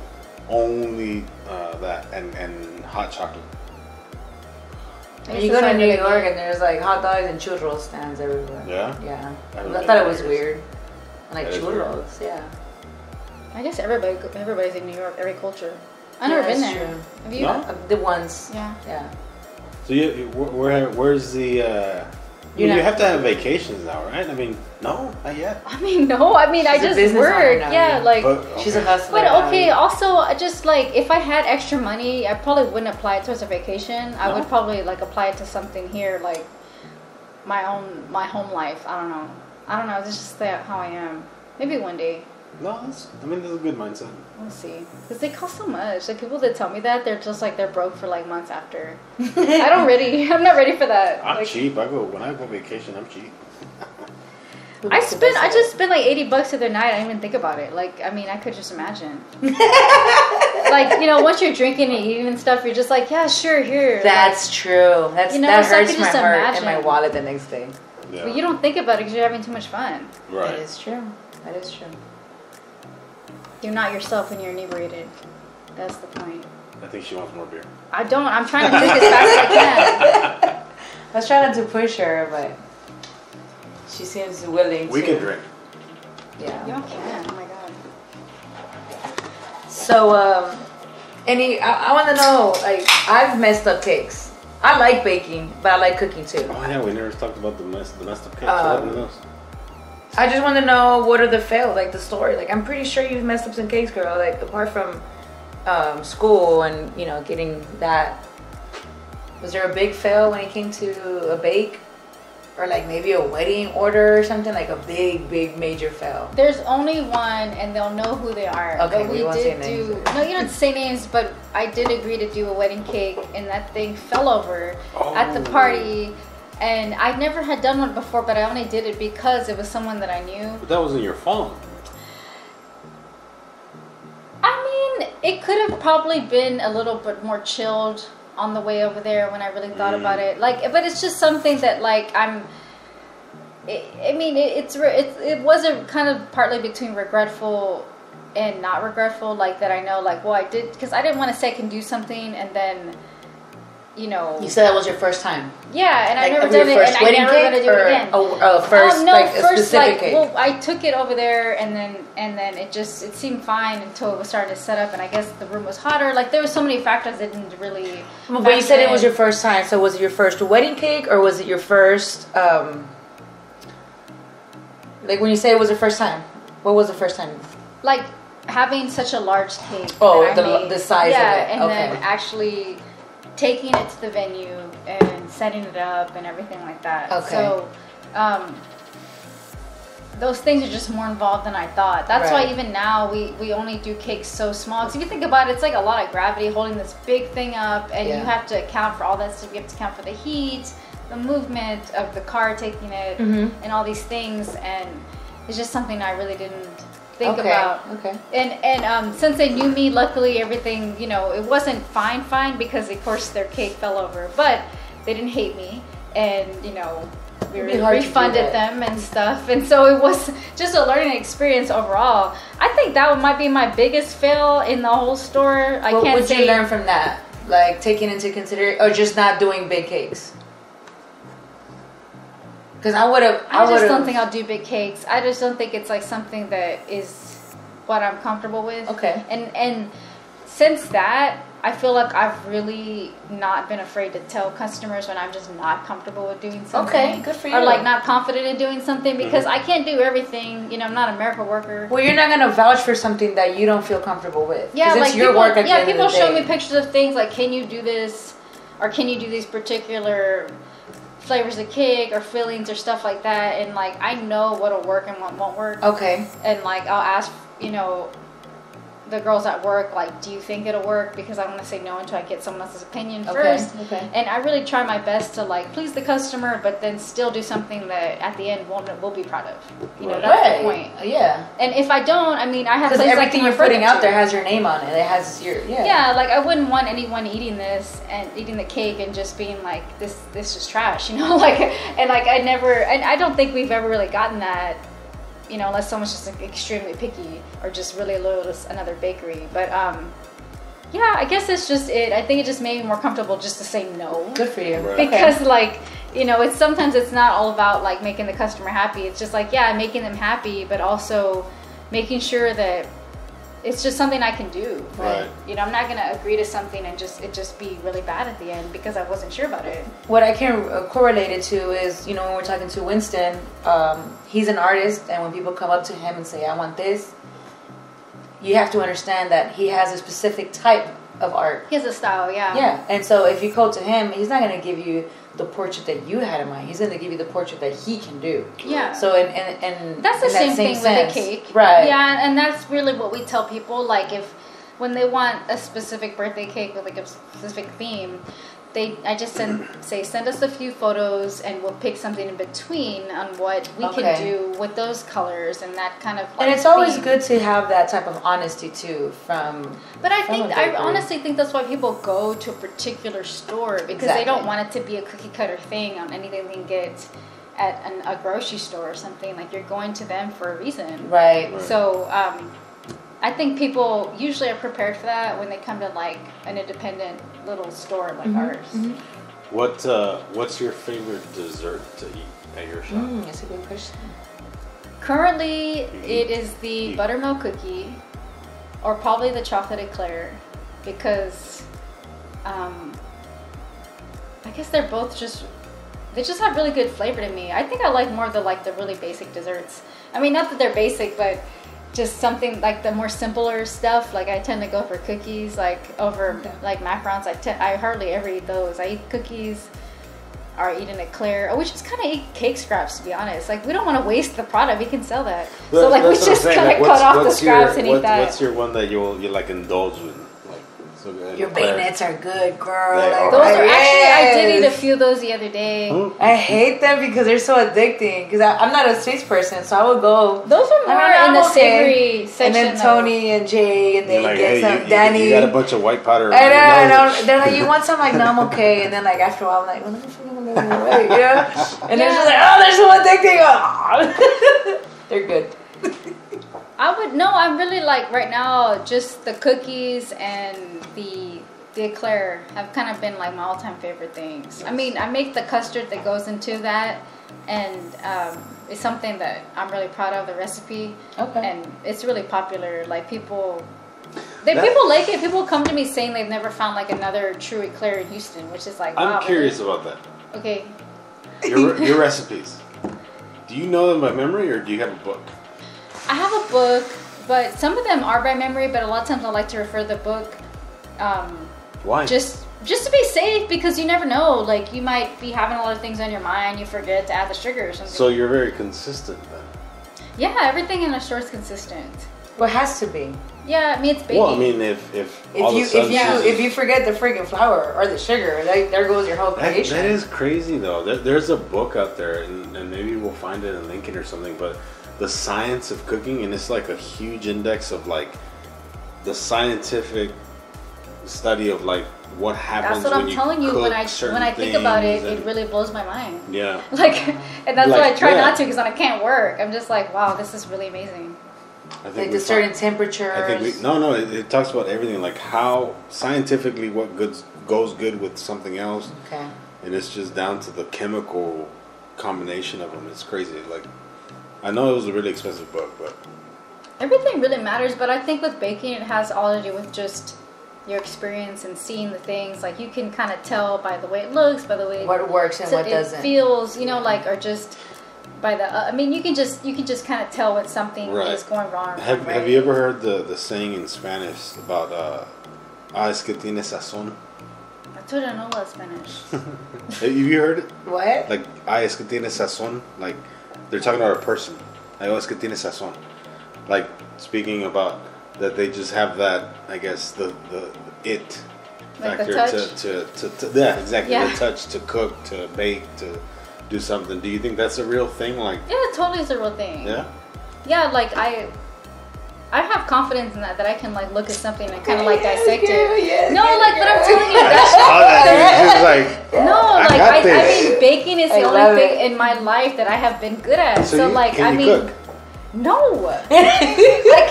Only uh, that and, and hot chocolate. And you go to New York and there's like hot dogs and churros stands everywhere. Yeah? Yeah. I, I thought it was weird. Like that churros, yeah. I guess everybody, everybody's in New York, every culture. I've yeah, never been there. True. Have you? No? The ones. Yeah. Yeah. So you, where, where's the? Uh, you, know, you have to have vacations now, right? I mean, no, not yet. I mean, no. I mean, She's I just work. Now, yeah, yeah, like but, okay. She's a hustler. But okay, now. also, just like if I had extra money, I probably wouldn't apply it towards a vacation. No? I would probably like apply it to something here, like my own, my home life. I don't know. I don't know. This is just how I am. Maybe one day. No, that's, I mean, that's a good mindset. We'll see. Because they cost so much. Like, people that tell me that, they're just like, they're broke for like months after. I don't ready. I'm not ready for that. I'm like, cheap. I go, when I go vacation, I'm cheap. I spent, I just spent like eighty bucks the other night. I didn't even think about it. Like, I mean, I could just imagine. Like, you know, once you're drinking and eating and stuff, you're just like, yeah, sure, here. That's like, true. That's, you know, that hurts my heart imagine. and my wallet the next day. Yeah. But you don't think about it because you're having too much fun. Right. That is true. That is true. You're not yourself when you're inebriated. That's the point. I think she wants more beer. I don't. I'm trying to drink as fast as I can. I was trying to push her, but she seems willing we to. We can drink. Yeah. Y'all can. Oh, my God. So, um, any, I, I want to know, like, I've messed up cakes. I like baking, but I like cooking, too. Oh, yeah. We never talked about the mess, the messed up cakes. Um, so I just want to know what are the fails, like the story. Like, I'm pretty sure you've messed up some cakes, girl. Like, apart from um, school and, you know, getting that. Was there a big fail when it came to a bake? Or, like, maybe a wedding order or something? Like, a big, big, major fail. There's only one, and they'll know who they are. Okay, but we, we won't did say names. Do, no, you don't say names, but I did agree to do a wedding cake, and that thing fell over oh. at the party. And I never had done one before, but I only did it because it was someone that I knew. But that wasn't your fault. I mean, it could have probably been a little bit more chilled on the way over there when I really thought mm. about it. Like, but it's just something that, like, I'm... It, I mean, it, it's it, it wasn't kind of partly between regretful and not regretful. Like, that I know, like, well, I did... Because I didn't want to say I can do something and then... You know, you said that was your first time. Yeah, and like, I never done it, and I never going to do it again. Oh, uh, first, um, no, like first, a specific like, cake. Well, I took it over there, and then and then it just it seemed fine until it was starting to set up, and I guess the room was hotter. Like there were so many factors that didn't really. Well, but you said it was your first time, so was it your first wedding cake, or was it your first? Um, like when you say it was your first time, what was the first time? Like having such a large cake. Oh, the, the size yeah, of it. Yeah, and okay. then actually. Taking it to the venue and and setting it up and everything like that. Okay. So um, those things are just more involved than I thought. That's right. Why even now we, we only do cakes so small. Because if you think about it, it's like a lot of gravity holding this big thing up, and yeah. you have to account for all that stuff. You have to account for the heat, the movement of the car taking it, mm-hmm. and all these things. And it's just something I really didn't think okay. about. Okay. And and um, since they knew me, luckily everything, you know, it wasn't fine, fine, because of course their cake fell over. But they didn't hate me, and you know, we refunded them and stuff, and so it was just a learning experience overall. I think that might be my biggest fail in the whole store. I what can't would say you learn from that, like taking into consideration, or just not doing big cakes? Because I would have. I, I just don't think I'll do big cakes. I just don't think it's like something that is what I'm comfortable with. Okay. And and since that, I feel like I've really not been afraid to tell customers when I'm just not comfortable with doing something. Okay, good for you. Or like not confident in doing something, because mm-hmm. I can't do everything. You know, I'm not a miracle worker. Well, you're not going to vouch for something that you don't feel comfortable with. Yeah, like it's your people, work at yeah, the end of the day. Yeah, people show me pictures of things like, can you do this? Or can you do these particular flavors of cake or fillings or stuff like that? And like, I know what'll work and what won't work. Okay. And like, I'll ask, you know, the girls at work, like, do you think it'll work? Because I don't want to say no until I get someone else's opinion okay. first. Okay. And I really try my best to like please the customer, but then still do something that at the end we'll, we'll be proud of. You know, that's right. the point. Yeah. And if I don't, I mean, I have places everything like you're putting out there has your name on it. It has your yeah. Yeah, like I wouldn't want anyone eating this and eating the cake and just being like, this this is trash, you know? Like, and like I never, and I don't think we've ever really gotten that. You know, unless someone's just like extremely picky or just really loyal to another bakery. But um, yeah, I guess it's just it. I think it just made me more comfortable just to say no. Good for you. Right. Because okay. like, you know, it's sometimes it's not all about like making the customer happy. It's just like, yeah, making them happy, but also making sure that it's just something I can do. Right. right. You know, I'm not gonna agree to something and just it just be really bad at the end because I wasn't sure about it. What I can correlate it to is, you know, when we're talking to Winston. Um, He's an artist, and when people come up to him and say, I want this, you have to understand that he has a specific type of art. He has a style, yeah. Yeah, and so if you go to him, he's not going to give you the portrait that you had in mind. He's going to give you the portrait that he can do. Yeah. So, and, and, and that's the in same, that same thing sense, with the cake. Right. Yeah, and that's really what we tell people, like, if when they want a specific birthday cake with, like, a specific theme, They, I just send, say, send us a few photos and we'll pick something in between on what we okay. can do with those colors and that kind of like, and it's always theme. Good to have that type of honesty, too, from But I think, I honestly think that's why people go to a particular store, because exactly. they don't want it to be a cookie-cutter thing on anything they can get at an, a grocery store or something. Like, you're going to them for a reason. Right. right. So, um, I think people usually are prepared for that when they come to, like, an independent little store like mm-hmm. ours. Mm-hmm. What uh, what's your favorite dessert to eat at your shop? Mm, that's a good question. Currently, it is the buttermilk cookie, or probably the chocolate eclair, because um, I guess they're both just, they just have really good flavor to me. I think I like more of the, like, the really basic desserts. I mean, not that they're basic, but just something like the more simpler stuff. Like I tend to go for cookies, like over okay. like macarons. I tend, I hardly ever eat those. I eat cookies, or I eat an eclair, or we just kind of eat cake scraps. To be honest, like we don't want to waste the product. We can sell that. But so like we just kind of like, cut off the scraps your, and what, eat that. What's your one that you'll you like indulge with? So your bayonets are good, girl. They like, those are, yes. Actually, I did eat a few of those the other day. I hate them because they're so addicting. Because I'm not a sweets person, so I would go. Those are more I mean, in the savory section. And then Tony and Jay, and they like, get hey, some. You, Danny, you got a bunch of white powder. I know. I know. They're like, you want some? Like, no, I'm okay. And then, like after a while, I'm like, well, let me figure them away, you know? And yeah. they're just like, oh, they're so addicting. Oh. They're good. I would no. I'm really like right now. Just the cookies and the the eclair have kind of been like my all-time favorite things. I mean, I make the custard that goes into that, and um, it's something that I'm really proud of the recipe. Okay. And it's really popular. Like people, they that, people like it. People come to me saying they've never found like another true eclair in Houston, which is like. I'm wow, curious really. about that. Okay. Your your recipes. Do you know them by memory, or do you have a book? I have a book, but some of them are by memory, but a lot of times I like to refer to the book. Um, Why? Just just to be safe, because you never know. Like, you might be having a lot of things on your mind. You forget to add the sugar or something. So you're very consistent then? Yeah, everything in the store is consistent. Well, it has to be. Yeah, I mean, it's baking. Well, I mean, if if if all you of a sudden if you if you forget the freaking flour or the sugar, like, there goes your whole creation. That, that is crazy, though. There, there's a book out there, and, and maybe we'll find it in Lincoln or something. But the science of cooking, and it's like a huge index of like the scientific study of like what happens. That's what when I'm you telling you. When I when I think about it, and, it really blows my mind. Yeah. Like, and that's like, why I try yeah. not to, because then I can't work. I'm just like, wow, this is really amazing. I think like the certain temperatures. I think we, no, no, it, it talks about everything, like how scientifically what goods goes good with something else. Okay. And it's just down to the chemical combination of them. It's crazy. Like, I know it was a really expensive book, but everything really matters. But I think with baking, it has all to do with just your experience and seeing the things. Like, you can kind of tell by the way it looks, by the way what works and what doesn't. It feels, you know, like, or just by the. Uh, I mean, you can just you can just kind of tell when something right. is going wrong. Have right? Have you ever heard the the saying in Spanish about uh, ah es que tiene sazón? I don't know what Spanish. Have you heard it? What? Like, ah es que tiene sazón, like. They're talking about a person. Like, oh, es que tiene sazón. Like, speaking about that they just have that, I guess, the, the, the it like factor the touch. To, to, to, to, yeah, exactly. Yeah. The touch to cook, to bake, to do something. Do you think that's a real thing? Like, yeah, it totally is a real thing. Yeah? Yeah, like, I I have confidence in that, that I can, like, look at something and kind of, like, dissect it. Yes, no, like, but I'm telling you, that's I just saw that. Like, no, like, I, I, I mean, baking is the only thing it. in my life that I have been good at. So, so you, like, I mean, cook? No. I can,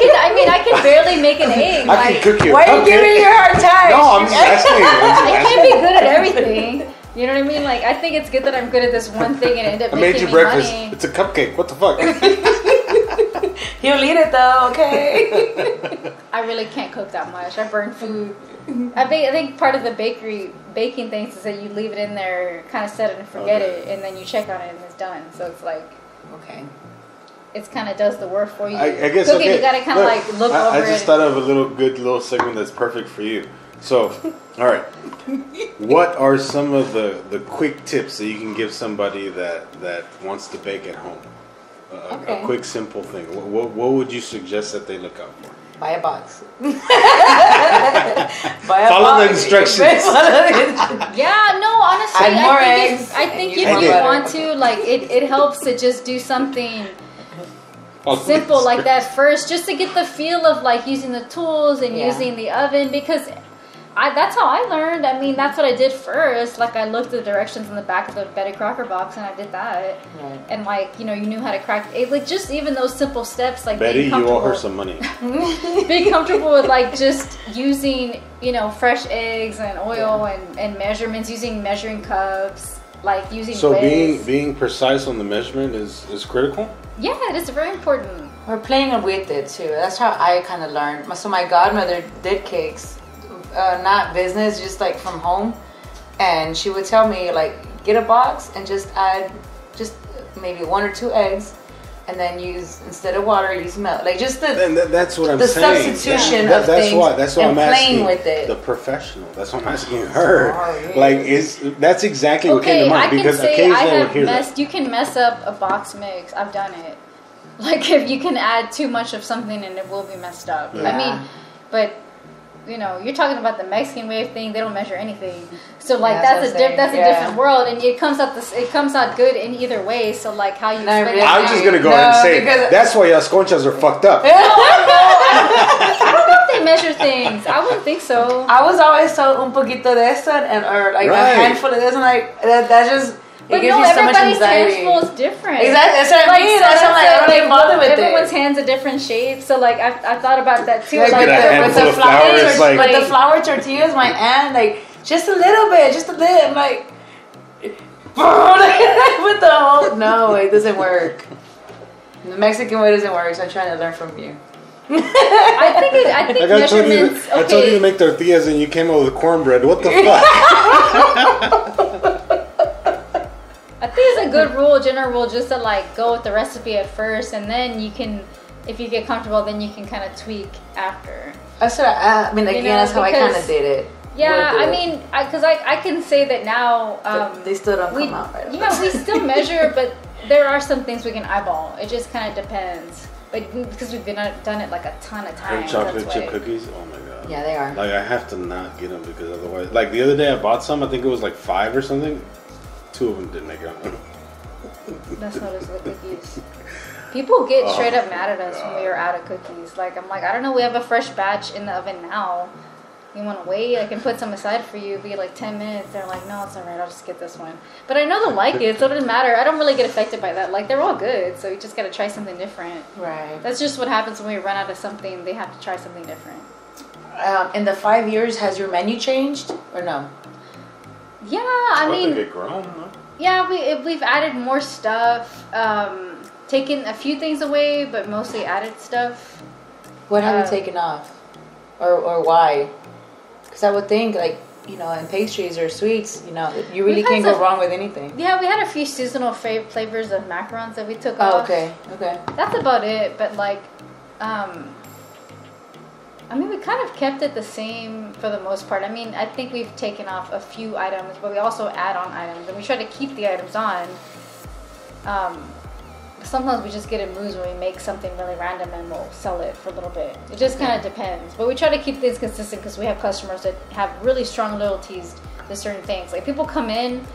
I mean, I can barely make an egg. I like, can cook you. Why are you giving me a hard time? No, I'm just asking you. I can't be good at everything. You know what I mean? Like, I think it's good that I'm good at this one thing and end up I making made you me breakfast. Money. It's a cupcake. What the fuck? You'll eat it though, okay? I really can't cook that much. I burn food. I, ba- I think part of the bakery baking things is that you leave it in there, kind of set it and forget okay. it, and then you check on it and it's done. So it's like, okay, it's kind of does the work for you. I, I guess cooking, okay. you gotta kind of like look I, over it. I just it thought of a little good little segment that's perfect for you. So, all right, what are some of the, the quick tips that you can give somebody that, that wants to bake at home? A, okay. a quick, simple thing. What, what what would you suggest that they look out for? Buy a box. Buy a Follow box. the instructions. Yeah, no, honestly, I, more think, eggs, I think if you butter. want to, like, it, it helps to just do something simple like that first, just to get the feel of, like, using the tools and yeah. using the oven, because I, that's how I learned. I mean, that's what I did first. Like, I looked at the directions in the back of the Betty Crocker box, and I did that. Right. And, like, you know, you knew how to crack it. Like, just even those simple steps, like, Betty, you owe her some money. Being comfortable with, like, just using, you know, fresh eggs and oil yeah. and, and measurements, using measuring cups, like, using So weights. being being precise on the measurement is, is critical? Yeah, it is very important. We're playing with it, too. That's how I kind of learned. So my godmother did cakes. Uh, not business, just like from home, and she would tell me, like, get a box and just add just maybe one or two eggs, and then use, instead of water, use milk. Like, just the and th- that's what I'm the saying. substitution yeah. that, of that's things why, that's why and I'm playing asking with it. The professional. That's what I'm asking her. Sorry. Like, is that's exactly okay, what came to mind I can because say occasionally I have I would hear messed, that. You can mess up a box mix. I've done it. Like, if you can add too much of something, and it will be messed up. Yeah. I mean, but. You know, you're talking about the Mexican way of thing. They don't measure anything, so like yeah, that's, that's a diff- that's yeah. a different world, and it comes out this it comes out good in either way. So like how you spend really, it I'm just gonna go no, ahead and say because, that's why las conchas are fucked up. No, I, don't I don't know if they measure things. I wouldn't think so. I was always told un poquito de esto and or like right. a handful of this, and like that, that just. But no, so everybody's handful is different. Exactly, that's what I mean. That's what I'm like, I don't bother with it. Everyone's hands are different shapes, so like I I thought about that too. Like, like the, with the flour, flour like, but the flour tortillas, my aunt like just a little bit, just a little. I'm like, with the whole no, it doesn't work. The Mexican way doesn't work, so I'm trying to learn from you. I think it, I think like measurements. I told, you, okay. I told you to make tortillas, and you came up with cornbread. What the fuck? I think it's a good rule, general rule, just to like go with the recipe at first, and then you can, if you get comfortable, then you can kind of tweak after. That's what I, I mean, again, you know, that's how I kind of did it. Yeah, I mean, because I, I, I can say that now. Um, they still don't we, come out right Yeah, we still measure, but there are some things we can eyeball. It just kind of depends. But we, because we've been, done it like a ton of times. Her chocolate chip cookies? Oh my god. Yeah, they are. Like, I have to not get them because otherwise. Like, the other day I bought some, I think it was like five or something. Two of them didn't make it. That's not as the cookies. People get oh, straight up mad at us god. when we are out of cookies. Like, I'm like, I don't know, we have a fresh batch in the oven now. You want to wait? I can put some aside for you. It'll be like ten minutes. They're like, no, it's all right. I'll just get this one. But I know they'll like it, so it doesn't matter. I don't really get affected by that. Like, they're all good, so you just got to try something different. Right. That's just what happens when we run out of something. They have to try something different. Um, in the five years, has your menu changed or no? Yeah, I mean... They get grown, huh? Yeah, we, we've added more stuff. Um, taken a few things away, but mostly added stuff. What have um, you taken off? Or, or why? I would think, like, you know, in pastries or sweets, you know, you really can't some, go wrong with anything. Yeah, we had a few seasonal f- flavors of macarons that we took oh, off. okay, okay. That's about it, but, like, um, I mean, we kind of kept it the same for the most part. I mean, I think we've taken off a few items, but we also add on items, and we try to keep the items on. Um, sometimes we just get in moods when we make something really random and we'll sell it for a little bit. It just kind of depends. But we try to keep things consistent because we have customers that have really strong loyalties to certain things. Like, people come in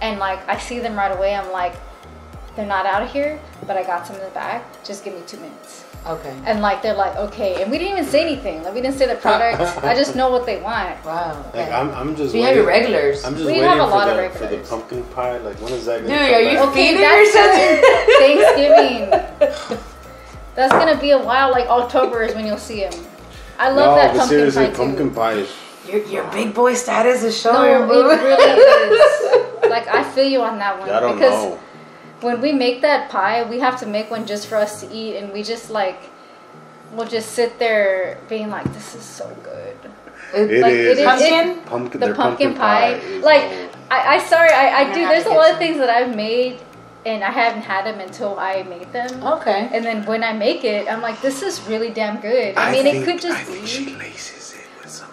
and, like, I see them right away. I'm like, they're not out of here, but I got some in the back. Just give me two minutes. Okay. And, like, they're like, okay. And we didn't even say anything. Like, we didn't say the product. I just know what they want. Wow. Okay. Like, I'm, I'm just so you waiting. have your regulars. I'm just we waiting have a for, lot the, of regulars. for the pumpkin pie. Like, when is that going to come Dude, are you back? Okay, that's Thanksgiving. That's going to be a while. Like, October is when you'll see him. I love no, that pumpkin seriously, pie, too. pumpkin pie is... Your, your big boy status is showing. No, it really is. Like, I feel you on that one. Yeah, I don't because know. When we make that pie, we have to make one just for us to eat, and we just like, we'll just sit there being like, "This is so good." It, it like, is it, pumpkin, it, pumpkin, the pumpkin, pumpkin pie. pie like, I, I sorry, I, I do. There's a lot of things that I've made, and I haven't had them until I made them. Okay. And then when I make it, I'm like, "This is really damn good." I, I mean, think, it could just. I think be. She laces it with something.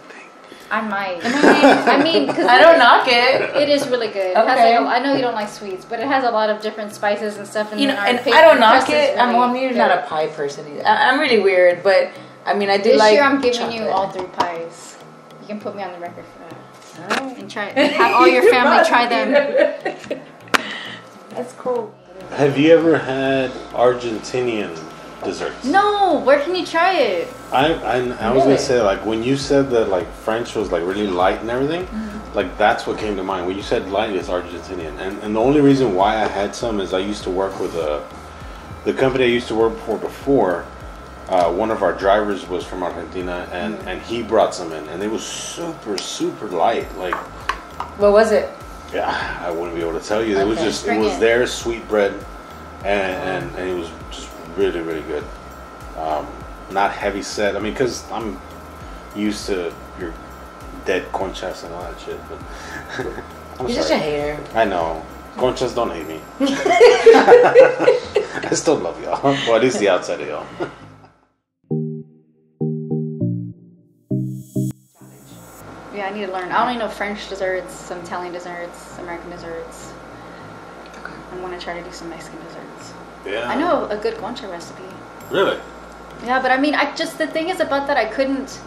I might. I mean, because I don't knock it. It is really good. Okay. It has like a, I know you don't like sweets, but it has a lot of different spices and stuff in there. You know, and I don't knock it. Really I'm, well, I'm really not a pie person either. I, I'm really weird, but I mean, I did this like. This year, I'm giving chocolate. you all three pies. You can put me on the record for that. All right. And try and have all your family try them. That's cool. Have you ever had Argentinian desserts? No, where can you try it? I I, I really? was gonna say, like, when you said that, like, French was like really light and everything, mm-hmm. like that's what came to mind. When you said light, it's Argentinian, and and the only reason why I had some is I used to work with a the company I used to work for before. Uh, one of our drivers was from Argentina, and mm-hmm. and he brought some in, and it was super super light. Like, what was it? Yeah, I wouldn't be able to tell you. Okay, it was just it was it. their sweetbread, and, and and it was just. Really, really good. Um, not heavy set. I mean, because I'm used to your dead conchas and all that shit. But I'm You're sorry. such a hater. I know. Conchas, don't hate me. I still love y'all. Well, at least the outside of y'all. Yeah, I need to learn. I only know French desserts, some Italian desserts, some American desserts. Okay. I want to try to do some Mexican desserts. Yeah. I know a good guancha recipe. Really? Yeah, but I mean, I just the thing is about that I couldn't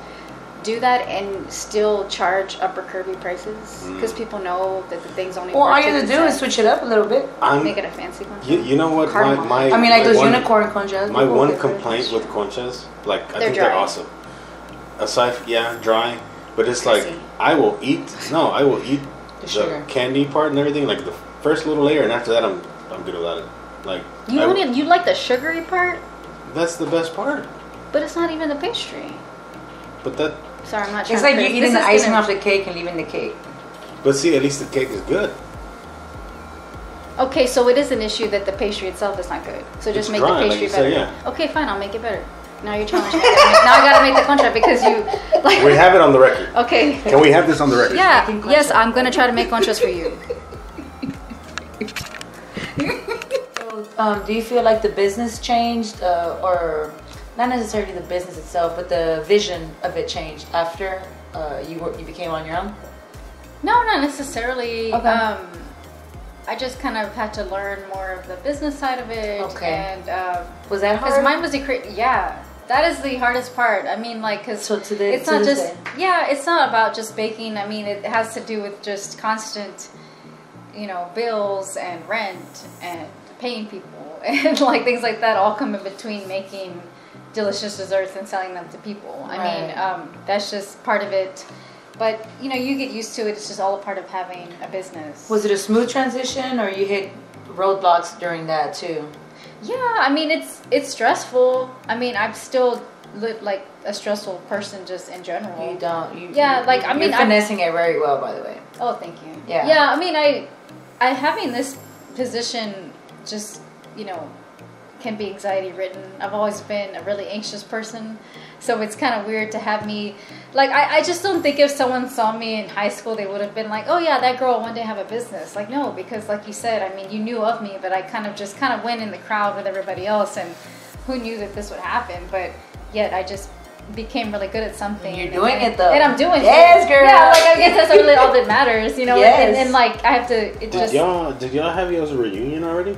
do that and still charge upper Kirby prices because mm. people know that the things only. Well, all you have to do is switch it up a little bit. I'm, make it a fancy concha. You, you know what? My, my, I mean, like those one, unicorn conchas. My one complaint with conchas, like I they're think dry. they're awesome. Aside, from, yeah, dry, but it's Crazy. like I will eat. No, I will eat the, the candy part and everything, like the first little layer, and after that, I'm I'm good without it. Like you I, wouldn't you like the sugary part? That's the best part. But it's not even the pastry. But that sorry, I'm not. It's like you're eating the icing off the cake and leaving the cake. But see, at least the cake is good. Okay, so it is an issue that the pastry itself is not good. So just it's make dry, the pastry like better. Say, yeah. Okay, fine, I'll make it better. Now you're challenging me. Now I gotta make the concha because you. Like, we have it on the record. Okay. Can we have this on the record? Yeah. Yes, I'm gonna try to make conchas for you. Um, do you feel like the business changed uh, or not necessarily the business itself, but the vision of it changed after uh, you were, you became on your own? No, not necessarily. Okay. Um, I just kind of had to learn more of the business side of it. Okay. And um, was that hard? Because mine was a cre- yeah. That is the hardest part. I mean, like, because so it's not just, day. yeah, it's not about just baking. I mean, it has to do with just constant, you know, bills and rent and paying people and like things like that all come in between making delicious desserts and selling them to people. I right. mean, um, that's just part of it. But, you know, you get used to it. It's just all a part of having a business. Was it a smooth transition or you hit roadblocks during that too? Yeah, I mean, it's it's stressful. I mean, I'm still li- like a stressful person just in general. You don't. You, yeah, you, like I mean, you're finessing I'm, it very well, by the way. Oh, thank you. Yeah. Yeah, I mean, I, I having this position just you know can be anxiety ridden. I've always been a really anxious person, so it's kind of weird to have me. Like I, I just don't think if someone saw me in high school, they would have been like, "Oh yeah, that girl one day have a business." Like no, because like you said, I mean, you knew of me, but I kind of just kind of went in the crowd with everybody else, and who knew that this would happen? But yet, I just became really good at something. You're doing and, it though, and I'm doing yes, it. Yes, girl. Yeah, like I guess that's really all that matters, you know. Yes. And, and like I have to. It did just, y'all did y'all have y'all's reunion already,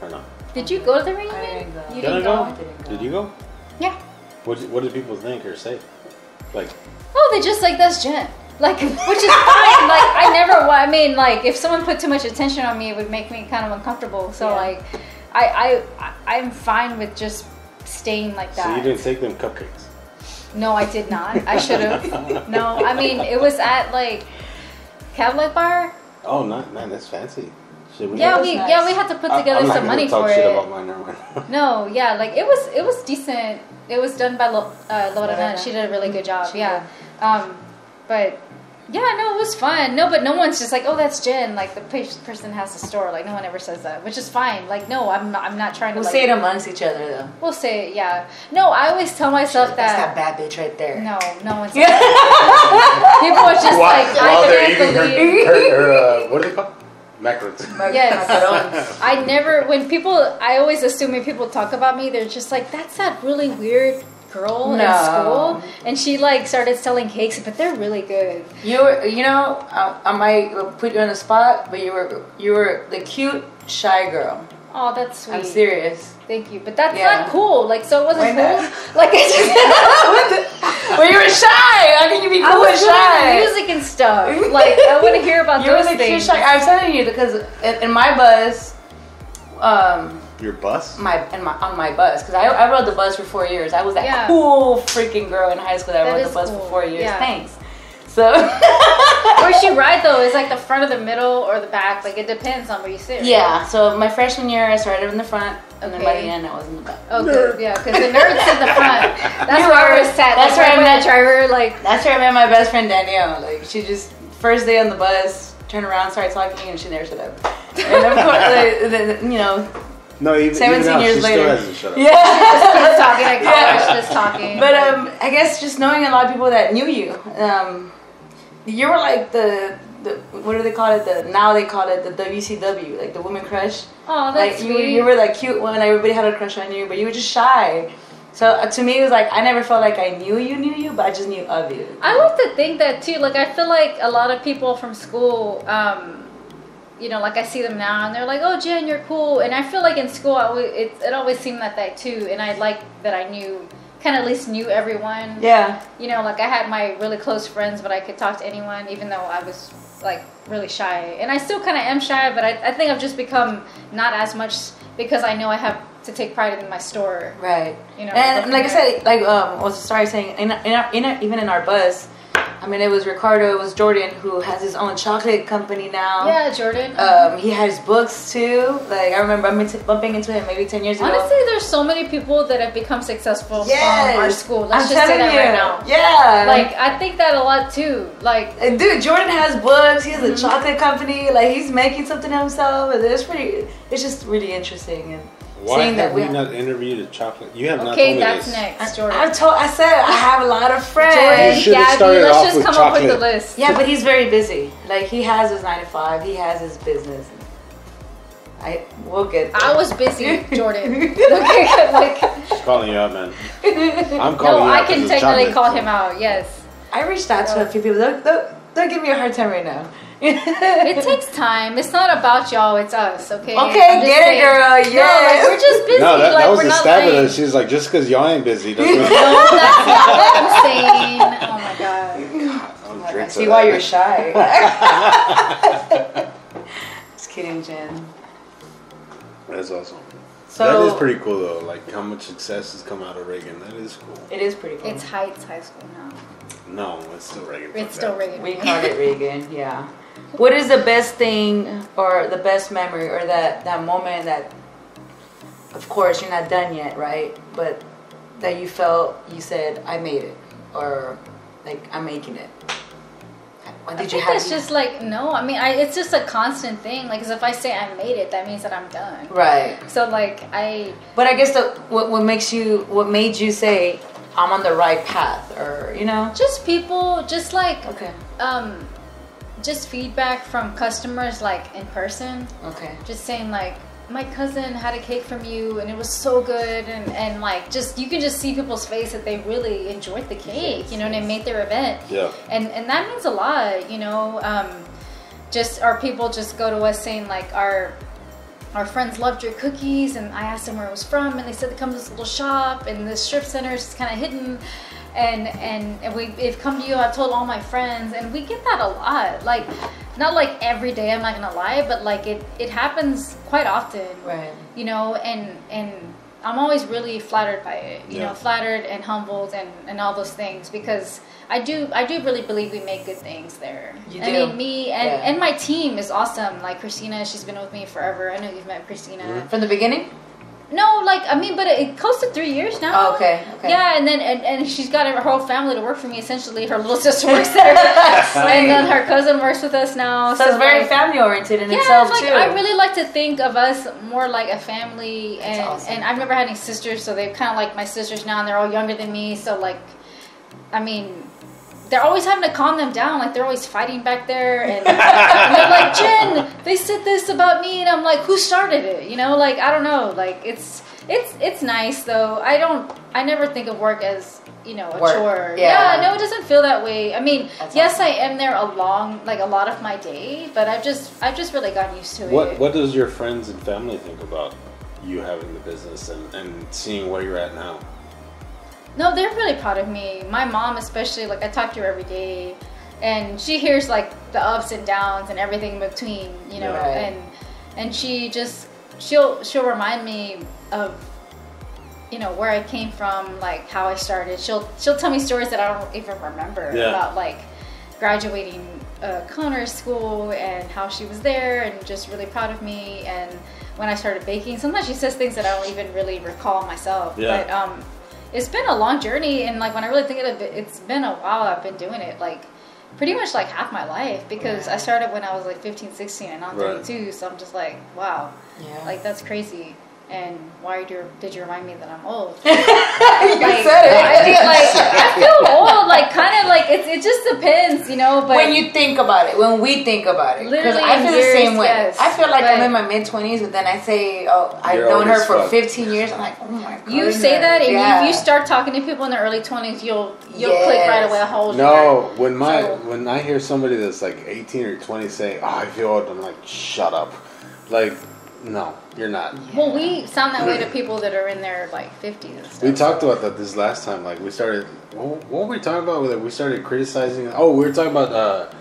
or not? Did you go to the reunion? I didn't go. You didn't, didn't, go? Go? didn't go. Did you go? Yeah. What did, what did people think or say? Like, oh, they just like that's Jen, like, which is fine. Like, I never. I mean, like, if someone put too much attention on me, it would make me kind of uncomfortable. So, yeah. like, I, I, I'm fine with just staying like that. So you didn't take them cupcakes? No, I did not. I should have. No, I mean, it was at like Cadillac Bar. Oh, not man, that's fancy. We yeah, we nice. yeah we had to put together I'm some not money talk for shit it. About mine or no, yeah, like it was it was decent. It was done by Lo, uh, Lorena. Yeah. She did a really good job. She yeah, um, but yeah, no, it was fun. No, but no one's just like, oh, that's Jen. Like the person has the store. Like no one ever says that, which is fine. Like no, I'm not. I'm not trying to. We'll like, say it amongst each other though. We'll say it. Yeah. No, I always tell myself like, that. That's that bad bitch right there. No, no one's. Like that. People are just wow. like, well, I can't believe. Her, her, uh, what do they call? Macarons. Yes. Macarons. I never, when people, I always assume when people talk about me, they're just like, that's that really weird girl no. in school. And she like started selling cakes, but they're really good. You were, you know, I, I might put you on the spot, but you were, you were the cute, shy girl. Oh, that's sweet. I'm serious. Thank you. But that's yeah. not cool. Like, so it wasn't cool. Like, I just... well, you were shy. How can you be cool and shy? I was doing music and stuff. Like, I want to hear about you those things. You were the cute shy. I was telling you, because in, in my bus... Um, Your bus? My in my on my bus. Because I, I rode the bus for four years. I was that yeah. cool freaking girl in high school that, that rode the bus cool. for four years. Yeah. Thanks. So where she ride though is like the front of the middle or the back, like it depends on where you sit. Right? Yeah. So my freshman year, I started in the front, and okay. then by the end, I was in the back. Oh, good. Yeah, because the nerds in the front. That's where I was sat. That's where I met Trevor. Like that's where I met my best friend Danielle. Like she just first day on the bus, turn around, start talking, and she never shut up. And of course, the, the, you know. No, even, seventeen even now, years she later. Still hasn't shut up. Yeah, she just keeps talking. I can't yeah. just talking. But um, I guess just knowing a lot of people that knew you. Um, You were like the, the, what do they call it? The Now they call it the W C W, like the woman crush. Oh, that's like, sweet. You, you were like cute one. Everybody had a crush on you, but you were just shy. So uh, to me, it was like, I never felt like I knew you knew you, but I just knew of you. I like to think that too. Like, I feel like a lot of people from school, um, you know, like I see them now and they're like, oh, Jen, you're cool. And I feel like in school, I always, it, it always seemed like that too. And I like that I knew kind of at least knew everyone. Yeah. You know, like I had my really close friends, but I could talk to anyone, even though I was like really shy. And I still kind of am shy, but I, I think I've just become not as much because I know I have to take pride in my store. Right. You know. And like I said, like um, I was sorry saying, in, in, our, in our, even in our bus, I mean, it was Ricardo, it was Jordan, who has his own chocolate company now. Yeah, Jordan. Um, he had his books too. Like I remember bumping into him maybe ten years ago. Honestly, there's so many people that have become successful yes. from our school. Let's I'm just say that you. right now. Yeah. Like I think that a lot too. Like, dude, Jordan has books. He has a chocolate company. Like he's making something himself. It's pretty. It's just really interesting. And why have that we have not interviewed a chocolate? You have okay, not. Okay, that's this. next, Jordan. I, I told. I said I have a lot of friends. Jordan, you should have started Gabby, off let's just with come chocolate. up with the list. Yeah, but he's very busy. Like he has his nine to five. He has his business. I will get. There. I was busy, Jordan. Okay, like. She's calling you out, man. I'm calling no, you out. No, I can technically call him out. Yes. I reached out to a few people. They'll, they'll, they'll give me a hard time right now. It takes time. It's not about y'all. It's us, okay? Okay, get saying. It, girl. Yeah. No, like, we're just busy. No, that, like, that was the stab at us. She's like, just because y'all ain't busy doesn't mean. No, that's not what I'm saying. Oh, my God. Oh, I see why you're shy. Just kidding, Jen. That's awesome. So, that is pretty cool, though. Like, how much success has come out of Reagan. That is cool. It is pretty cool. It's Heights High School now. No, it's still Reagan. It's still Reagan. We called it Reagan, yeah. What is the best thing or the best memory or that, that moment that, of course, you're not done yet, right? But that you felt, you said, I made it, or like, I'm making it. When did I you think have it's you? Just like, no, I mean, I, it's just a constant thing. Like, cause if I say I made it, that means that I'm done. Right. So like, I... But I guess the, what, what makes you, what made you say, I'm on the right path, or, you know? Just people, just like... Okay. Um... Just feedback from customers, like in person. Okay. Just saying like, my cousin had a cake from you and it was so good, and, and like just you can just see people's face that they really enjoyed the cake, you know, and it made their event. Yeah. And and that means a lot, you know. Um, just our people just go to us saying like our our friends loved your cookies, and I asked them where it was from, and they said they come to this little shop and this strip center is kind of hidden. And, and and we if come to you, I've told all my friends, and we get that a lot. Like, not like every day, I'm not gonna lie, but like it, it happens quite often. Right. You know, and and I'm always really flattered by it. You yeah. know, flattered and humbled and, and all those things, because I do I do really believe we make good things there. You I do. mean me and, yeah. and my team is awesome. Like Christina, she's been with me forever. I know you've met Christina. Mm-hmm. From the beginning? No, like, I mean, but it, it close to three years now. Oh, okay, okay. Yeah, and then, and, and she's got her whole family to work for me, essentially. Her little sister works there. And then her cousin works with us now. So, so it's very like, family-oriented in yeah, itself, like, too. Yeah, I really like to think of us more like a family. That's and awesome. And I remember having sisters, so they're kind of like my sisters now, and they're all younger than me. So, like, I mean... They're always having to calm them down. Like, they're always fighting back there. And, and they're like, Jen, they said this about me. And I'm like, who started it? You know, like, I don't know. Like, it's it's it's nice, though. I don't, I never think of work as, you know, a work. chore. Yeah. yeah, no, it doesn't feel that way. I mean, That's yes, awesome. I am there a long, like, a lot of my day. But I've just, I've just really gotten used to what, it. What does your friends and family think about you having the business and, and seeing where you're at now? No, they're really proud of me. My mom especially, like I talk to her every day, and she hears like the ups and downs and everything in between, you know, right. and and she just, she'll she'll remind me of, you know, where I came from, like how I started. She'll she'll tell me stories that I don't even remember yeah. about like graduating uh, culinary school and how she was there and just really proud of me. And when I started baking, sometimes she says things that I don't even really recall myself. Yeah. But, um, it's been a long journey, and like when I really think of it, it's been a while I've been doing it, like pretty much like half my life, because right. I started when I was like fifteen, sixteen, and I'm right. thirty-two, so I'm just like, wow, yeah. like that's crazy. And why do, did you remind me that I'm old? Like, you said it. I feel like I feel old, like kind of like it. It just depends, you know. But when you think about it, when we think about it, literally, I feel years, the same way. Yes, I feel like I'm in my mid twenties, but then I say, "Oh, I've known her for fifteen years." I'm like, "Oh my god!" You say that, and yeah. if you start talking to people in their early twenties, you'll you'll yes. click right away. How old? No, year. when my so, when I hear somebody that's like eighteen or twenty say, "Oh, I feel old," I'm like, "Shut up!" Like. No, you're not. Yeah. Well, we sound that way to people that are in their, like, fifties and stuff. We talked about that this last time. Like, we started... What were we talking about with it? We started criticizing... Oh, we were talking about uh,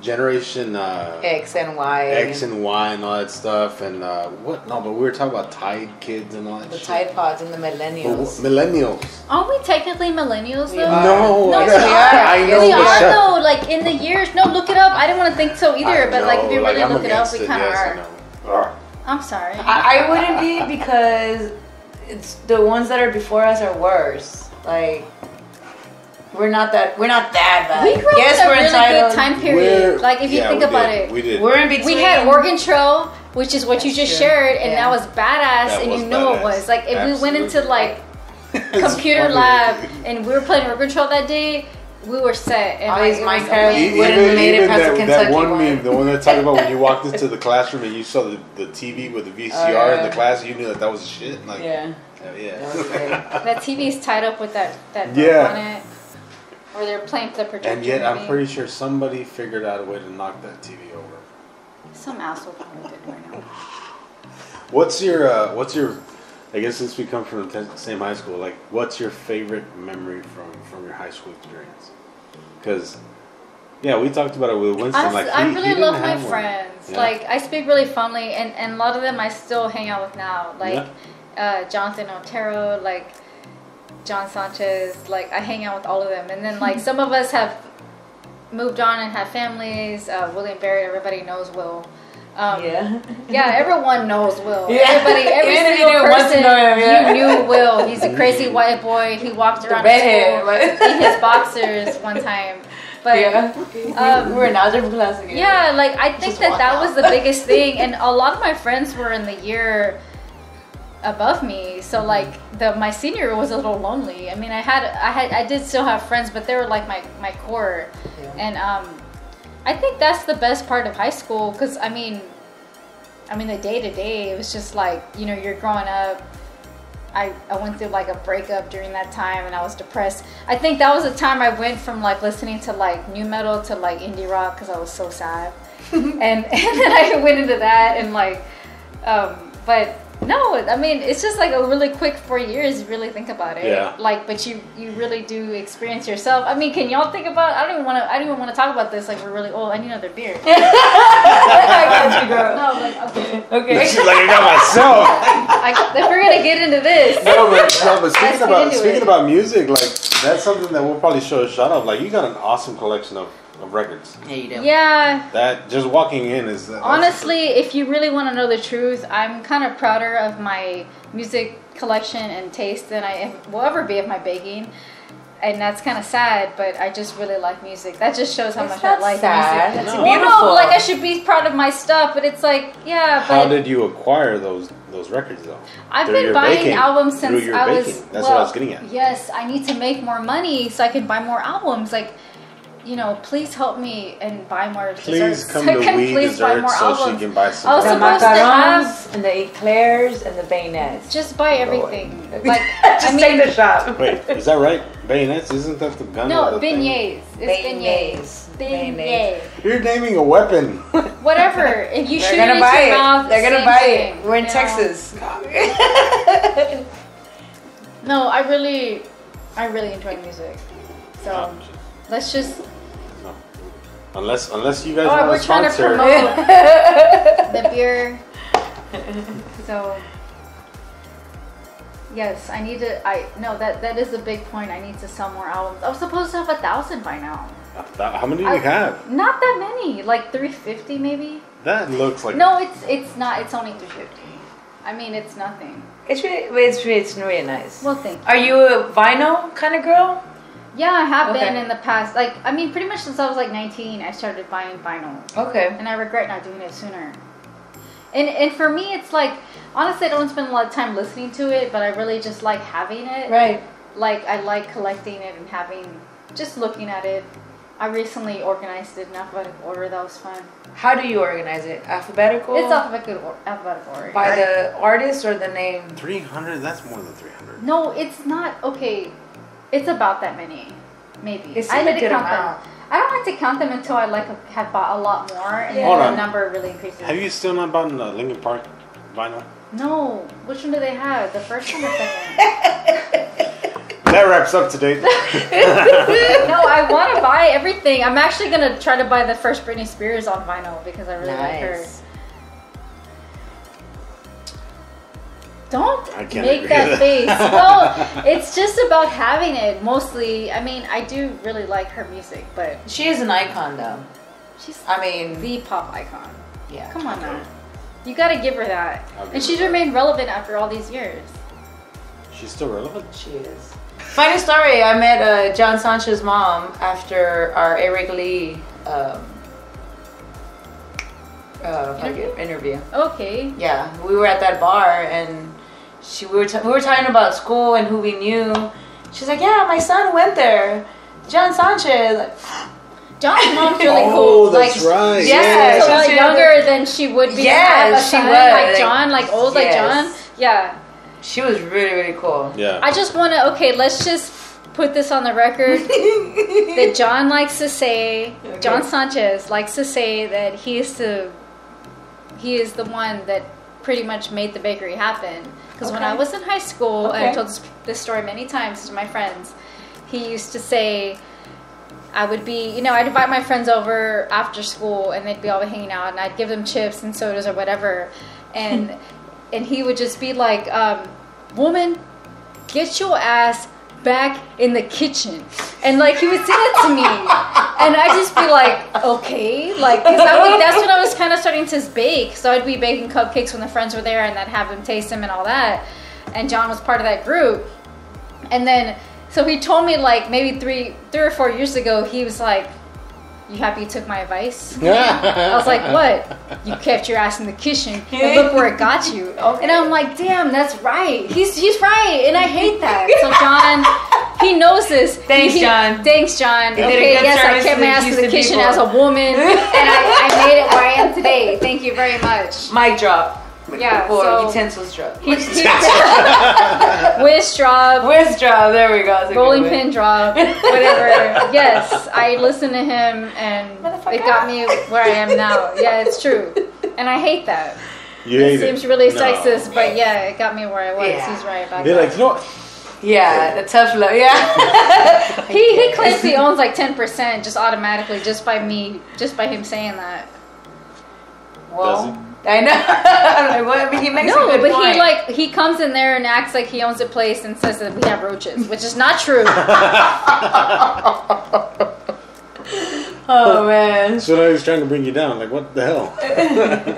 Generation... Uh, X and Y. X and Y and all that stuff. And uh, what? No, but we were talking about Tide Kids and all that the shit. The Tide Pods and the Millennials. But, millennials. Aren't we technically Millennials, though? No. No, we are. I know. We are, though. Like, in the years... No, look it up. I didn't want to think so either. I but, know. like, if you really like, look it up, we kind of yes, are. I'm sorry. I, I wouldn't be, because it's the ones that are before us are worse. Like we're not that we're not that bad. We grew up yes, in a really entitled. good time period. We're, like if yeah, you think about did. it, we did. We're in between. We had Oregon Trail, which is what That's you just true. shared, and yeah. that was badass, that and was you know badass. it was. Like if Absolutely. we went into like computer lab and we were playing Oregon Trail that day. We were set, and always like, my parents wouldn't have made it past the Kentucky one. That one meme, the one that talked about when you walked into the classroom and you saw the, the T V with the V C R oh, yeah. in the class, you knew that that was shit. Like, yeah, yeah. That, was great. That T V is tied up with that that yeah. on it. Or they're playing the projector. And yet, maybe. I'm pretty sure somebody figured out a way to knock that T V over. Some asshole probably did right now. What's your, uh, what's your, I guess since we come from the same high school, like, what's your favorite memory from, from your high school experience? Because, yeah, we talked about it with Winston. I, like, I he, really he love my friends. Yeah. Like, I speak really fondly, and, and a lot of them I still hang out with now. Like, yeah. uh, Jonathan Otero, like, John Sanchez, like, I hang out with all of them. And then, like, some of us have moved on and have families. Uh, William Barry, everybody knows Will. Um, yeah. Yeah, everyone knows Will. Yeah. Everybody, every single person, know, yeah. you knew Will. He's a crazy white boy. He walked around school like, in his boxers one time. But, yeah. Um, we were in algebra class again. Yeah, like, I think Just that that out. was the biggest thing. And a lot of my friends were in the year above me, so like the my senior year was a little lonely. I mean, I had I had I did still have friends, but they were like my my core, yeah. and um, I think that's the best part of high school because I mean, I mean the day to day it was just like you know you're growing up. I I went through like a breakup during that time, and I was depressed. I think that was the time I went from like listening to like nu metal to like indie rock because I was so sad, and and then I went into that and like, um, but. No, I mean, it's just like a really quick four years, you really think about it. Yeah. Like, but you, you really do experience yourself. I mean, can y'all think about, I don't even want to, I don't even want to talk about this. Like, we're really old. I need another beer. I got you, girl. No, like, okay. okay. She's like, I got myself. I, if we're going to get into this. No, but, no, but speaking, about, speaking about music, like, that's something that we'll probably show a shout out. Like, you got an awesome collection of. Of records. Yeah, you do. Yeah. That just walking in is. That, Honestly, if you really want to know the truth, I'm kind of prouder of my music collection and taste than I will ever be of my baking, and that's kind of sad. But I just really like music. That just shows how it's much I like sad. music. That's no. beautiful. Well, no, like I should be proud of my stuff, but it's like, yeah. But how did you acquire those those records though? I've Through been buying baking. albums since Through your I was. Baking. That's well, what I was getting at. Yes, I need to make more money so I can buy more albums. Like. You know, please help me and buy more please desserts. Come so to can we please desserts buy more so albums. She can buy some. I was supposed to have and the eclairs and the bayonets. Just buy everything. Oh, like just I mean, take the shop. Wait, is that right? Bayonets? Isn't that the gun? No, beignets. Thing? It's beignets. Beignets. Beignets. You're naming a weapon. Whatever. If you They're shoot gonna it buy your it. Mouth, they're gonna buy thing, it. We're in know? Texas. No, I really, I really enjoy music. So let's just. Unless, unless you guys oh, want to sponsor. We're trying to promote the beer. So, yes, I need to. I no, that that is a big point. I need to sell more albums. I was supposed to have a thousand by now. How many do I, you have? Not that many. Like three fifty, maybe. That looks like. No, it's it's not. It's only three fifty. I mean, it's nothing. It's really, it's really, it's really nice. Well, thank you. Are you a vinyl kind of girl? Yeah, I have okay. been in the past. Like, I mean, pretty much since I was like nineteen, I started buying vinyl. Okay. And I regret not doing it sooner. And and for me, it's like, honestly, I don't spend a lot of time listening to it, but I really just like having it. Right. Like, I like collecting it and having, just looking at it. I recently organized it in alphabetical order. That was fun. How do you organize it? Alphabetical? It's alphabetical or, alphabetical order. By the artist or the name? three hundred? That's more than three hundred. No, it's not. Okay. It's about that many, maybe. It's I didn't count amount. them. I don't like to count them until I like have bought a lot more, and yeah. then the number really increases. Have you still not bought the Linkin Park vinyl? No. Which one do they have? The first one or the second? That wraps up today. No, I want to buy everything. I'm actually gonna try to buy the first Britney Spears on vinyl because I really nice. like her. Don't make that face. No, it's just about having it mostly. I mean, I do really like her music, but she is an icon, though. She's, I mean, the pop icon. Yeah, come on now, you gotta give her that. And she's remained relevant after all these years. She's still relevant. She is. Funny story. I met uh, John Sanchez's mom after our Eric Lee um, uh, interview? interview. Okay. Yeah, we were at that bar and. She, we, were t- we were talking about school and who we knew. She's like, yeah, my son went there. John Sanchez. Like, John's mom's really oh, cool. Oh, that's like, right. Yeah, yeah. She's really younger than she would be. Yeah, she was. Like John, like old yes. like John. Yeah. She was really, really cool. Yeah. I just want to, okay, let's just put this on the record that John likes to say, okay. John Sanchez likes to say that he is the, he is the one that pretty much made the bakery happen. Because okay. when I was in high school, okay. and I told this, this story many times to my friends, he used to say, I would be, you know, I'd invite my friends over after school and they'd be all hanging out and I'd give them chips and sodas or whatever. And and he would just be like, um, woman, get your ass back in the kitchen. And like he would say that to me. And I'd just be like, okay. Like, cause I would, that's when I was kind of starting to bake. So I'd be baking cupcakes when the friends were there and I'd have them taste them and all that. And John was part of that group. And then, so he told me like maybe three three or four years ago, he was like, you happy you took my advice? Yeah. I was like, what? You kept your ass in the kitchen and look where it got you. Okay. And I'm like, damn, that's right. He's he's right. And I hate that. So John, he knows this. Thanks, he, John. Thanks, John. Okay, yes, I kept my ass in the kitchen people. As a woman. And I, I made it where I am today. Thank you very much. Mic drop. Yeah, or so utensils drop. He's, he's Whiz drop. Whiz drop. There we go. Rolling pin drop. Whatever. Yes, I listened to him, and it got me where I am now. Yeah, it's true, and I hate that. You hate it. It seems really no. sexist, but yeah, it got me where I was. Yeah. He's right about They're that. They're like, no. Yeah, the tough love. Yeah. he he claims he owns like ten percent just automatically, just by me, just by him saying that. Well. Does he? I know. I'm like, what? I mean, he makes no, a good but point. he like he comes in there and acts like he owns a place and says that we have roaches, which is not true. Oh man! So now he's trying to bring you down. Like, what the hell?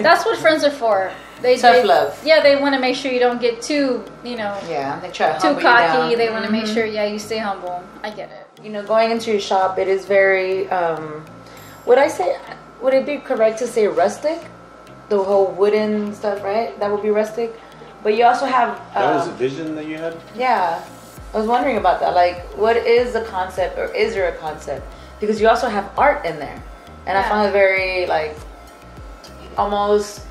That's what friends are for. They, Tough they, love. Yeah, they want to make sure you don't get too, you know. Yeah, they try to too cocky. You down. They want to mm-hmm. make sure, yeah, you stay humble. I get it. You know, going into your shop, it is very. Um, would I say? Would it be correct to say rustic? The whole wooden stuff, right? That would be rustic. But you also have... Um, that was a vision that you had? Yeah. I was wondering about that. Like, what is the concept, or is there a concept? Because you also have art in there. And yeah. I found it very, like, almost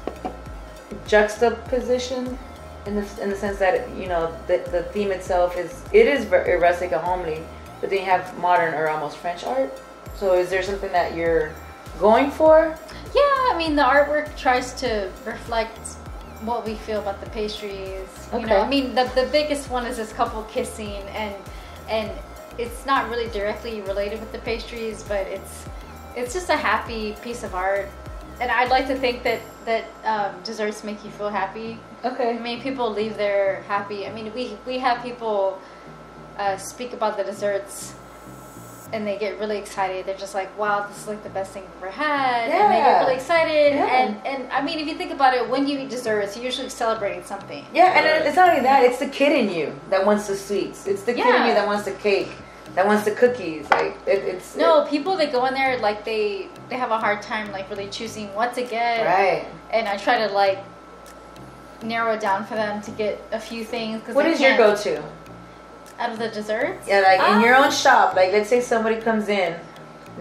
juxtaposition in the, in the sense that, you know, the, the theme itself is... It is very rustic and homely, but then you have modern or almost French art. So is there something that you're going for? Yeah, I mean, the artwork tries to reflect what we feel about the pastries. Okay. You know, I mean, the, the biggest one is this couple kissing, and and it's not really directly related with the pastries, but it's it's just a happy piece of art. And I'd like to think that that um, desserts make you feel happy. Okay. I mean, people leave there happy. I mean, we we have people uh, speak about the desserts. And they get really excited. They're just like, wow, this is like the best thing I've ever had. Yeah. And they get really excited. Yeah. And, and I mean, if you think about it, when you eat desserts, you're usually celebrating something. Yeah, and it's not only that. It's the kid in you that wants the sweets. It's the kid yeah. in you that wants the cake, that wants the cookies. Like it, it's No, it, people that go in there, like they, they have a hard time like really choosing what to get. Right. And I try to like narrow it down for them to get a few things. Cause what is your go-to? Out of the desserts? Yeah, like um, in your own shop. Like, let's say somebody comes in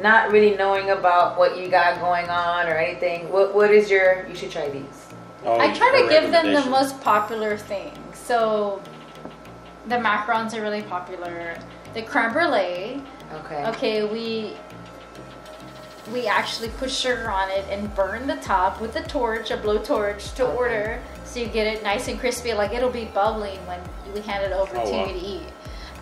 not really knowing about what you got going on or anything. What What is your, you should try these? Um, I try to give them the most popular thing. So, the macarons are really popular. The creme brulee. Okay. Okay, we... We actually put sugar on it and burn the top with a torch, a blowtorch, to okay. order. So you get it nice and crispy. Like, it'll be bubbling when we hand it over oh, to wow. you to eat.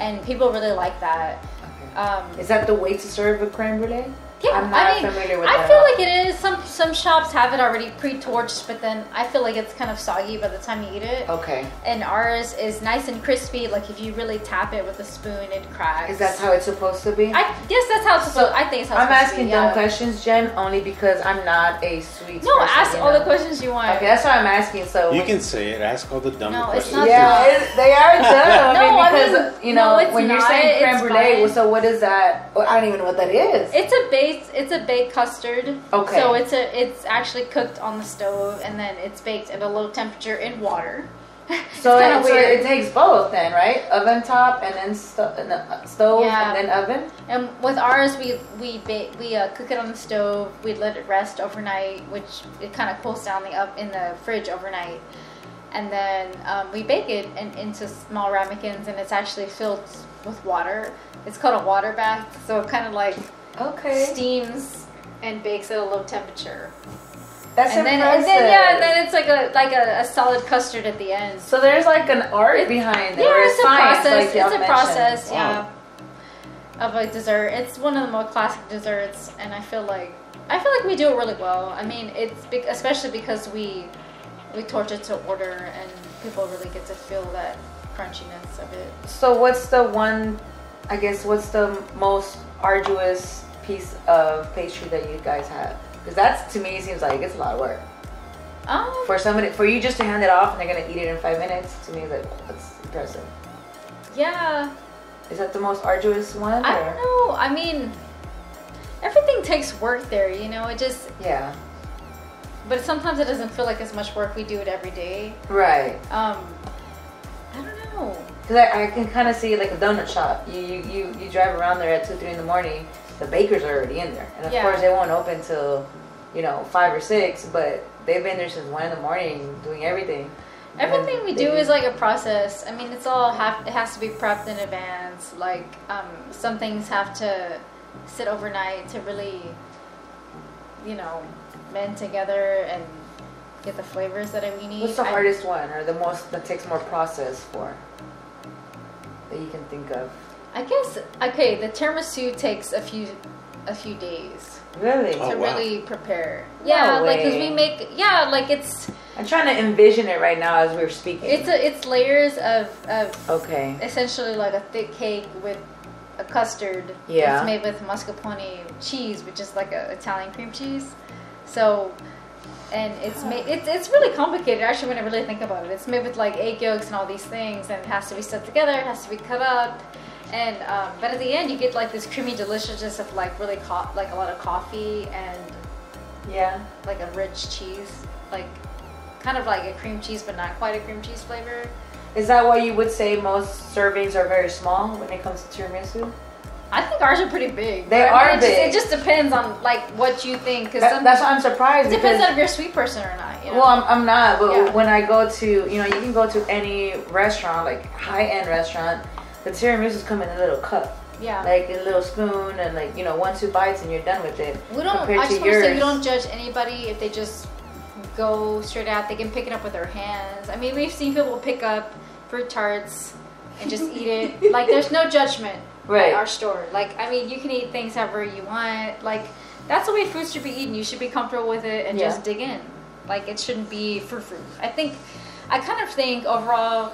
And people really like that. Okay. Um, is that the way to serve a creme brulee? Yeah, I'm not I mean, familiar with I that. I feel like it is. Some some shops have it already pre-torched, but then I feel like it's kind of soggy by the time you eat it. Okay. And ours is nice and crispy. Like if you really tap it with a spoon, it cracks. Is that how it's supposed to be? I guess that's how it's supposed. So I think it's how it's I'm supposed to be. I'm asking dumb yeah. questions, Jen, only because I'm not a sweet. No, person, ask you know? all the questions you want. Okay, that's why I'm asking. So you can say it. Ask all the dumb no, questions. No, it's not. Yeah, it, they are dumb. no, I mean, because I mean, you know no, when not, you're saying creme brulee. So what is that? I don't even know what that is. It's a base. It's, it's a baked custard. Okay. So it's a it's actually cooked on the stove and then it's baked at a low temperature in water. So, it, so it takes both then, right? Oven top and then sto- and the stove yeah. and then oven. And with ours, we we ba- we uh, cook it on the stove. We let it rest overnight, which it kind of cools down the up in the fridge overnight. and then um, we bake it in, into small ramekins, and it's actually filled with water. It's called a water bath, so it kind of like okay. steams and bakes at a low temperature. That's and impressive. Then, and then, yeah, and then it's like a like a, a solid custard at the end. So there's like an art it, behind it. Yeah, or it's a science, process. Like it's a mentioned. process, yeah, wow. of a dessert. It's one of the more classic desserts, and I feel like I feel like we do it really well. I mean, it's be especially because we we torture to order, and people really get to feel that crunchiness of it. So what's the one? I guess what's the most arduous piece of pastry that you guys have? Because that, to me, seems like it's a lot of work. Um, for somebody, for you just to hand it off and they're gonna eat it in five minutes, to me, like that's impressive. Yeah. Is that the most arduous one? I or? don't know. I mean, everything takes work there, you know. It just yeah. But sometimes it doesn't feel like as much work. We do it every day. Right. Um, I don't know. Because I, I can kind of see like a donut shop. You you you you drive around there at two three in the morning. The bakers are already in there, and of yeah. course they won't open till, you know, five or six. But they've been there since one in the morning doing everything. Everything and we do is like a process. I mean, it's all have it has to be prepped in advance. Like um, some things have to sit overnight to really, you know, mend together and get the flavors that we need. What's the I, hardest one, or the most that takes more process for that you can think of? I guess okay. The tiramisu takes a few, a few days. Really? To oh, wow. really prepare. Yeah, no like because we make. Yeah, like it's. I'm trying to envision it right now as we're speaking. It's a, it's layers of of. Okay. Essentially, like a thick cake with a custard. Yeah. It's made with mascarpone cheese, which is like a Italian cream cheese. So. And it's made. It's it's really complicated. Actually, when I really think about it, it's made with like egg yolks and all these things, and it has to be set together. It has to be cut up. And um, but at the end you get like this creamy deliciousness of like really co like a lot of coffee and yeah, like a rich cheese, like kind of like a cream cheese but not quite a cream cheese flavor. Is that why you would say most servings are very small when it comes to tiramisu? I think ours are pretty big. They right? are I mean, big. It just, it just depends on like what you think. Cause that, that's why I'm surprised. It depends on if you're a sweet person or not. You know? Well, I'm, I'm not. But yeah. when I go to, you know, you can go to any restaurant, like high end restaurant. The tiramisus come in a little cup, yeah, like a little spoon, and like you know, one two bites and you're done with it. We don't. I just want to say we don't judge anybody if they just go straight out. They can pick it up with their hands. I mean, we've seen people pick up fruit tarts and just eat it. Like there's no judgment right. at our store. Like I mean, you can eat things however you want. Like that's the way food should be eaten. You should be comfortable with it and yeah. just dig in. Like it shouldn't be fruit fruit. I think I kind of think overall.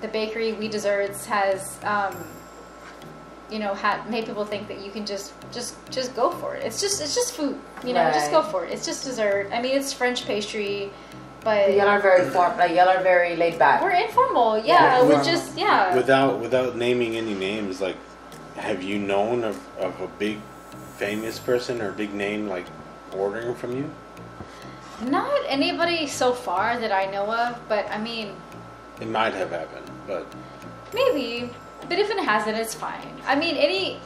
The bakery Oui Desserts has, um, you know, had made people think that you can just, just, just go for it. It's just, it's just food, you know. Right. Just go for it. It's just dessert. I mean, it's French pastry, but, but y'all are very form, like y'all are very laid back. We're informal, yeah. We're, we're just, yeah. Without, without naming any names, like, have you known of, of a big, famous person or big name like ordering from you? Not anybody so far that I know of, but I mean. It might have happened, but maybe. But if it hasn't, it's fine. I mean, any,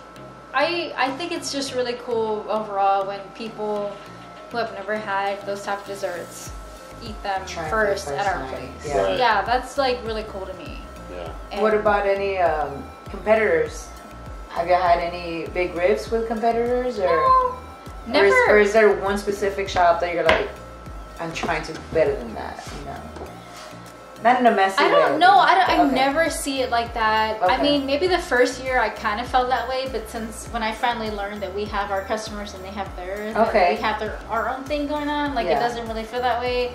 I I think it's just really cool overall when people who have never had those type of desserts eat them Try first at our place. Yeah. Right. yeah, that's like really cool to me. Yeah. And what about any um, competitors? Have you had any big rifts with competitors, or no, never? Or is, or is there one specific shop that you're like, I'm trying to do better than that, you know? Not in a messy way. I don't know. I, don't, I okay. never see it like that. Okay. I mean, maybe the first year I kind of felt that way, but since when I finally learned that we have our customers and they have theirs, okay. and we have their, our own thing going on, like yeah. it doesn't really feel that way.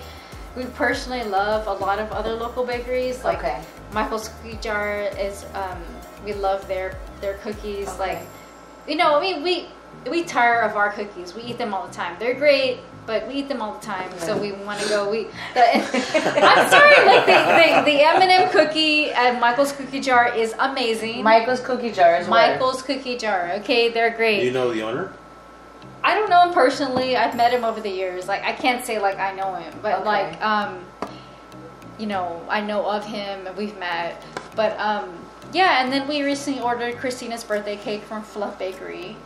We personally love a lot of other local bakeries. Like okay. Michael's Cookie Jar is, um, we love their their cookies. Okay. Like, you know, I mean, we we tire of our cookies. We eat them all the time. They're great. But we eat them all the time, so we want to go. We, the, I'm sorry, like the, the, the Eminem cookie at Michael's Cookie Jar is amazing. Michael's Cookie Jar is Michael's where? Cookie Jar. Okay, they're great. Do you know the owner? I don't know him personally. I've met him over the years. Like I can't say like I know him, but okay. like um, you know, I know of him and we've met. But um, yeah, and then we recently ordered Christina's birthday cake from Fluff Bakery.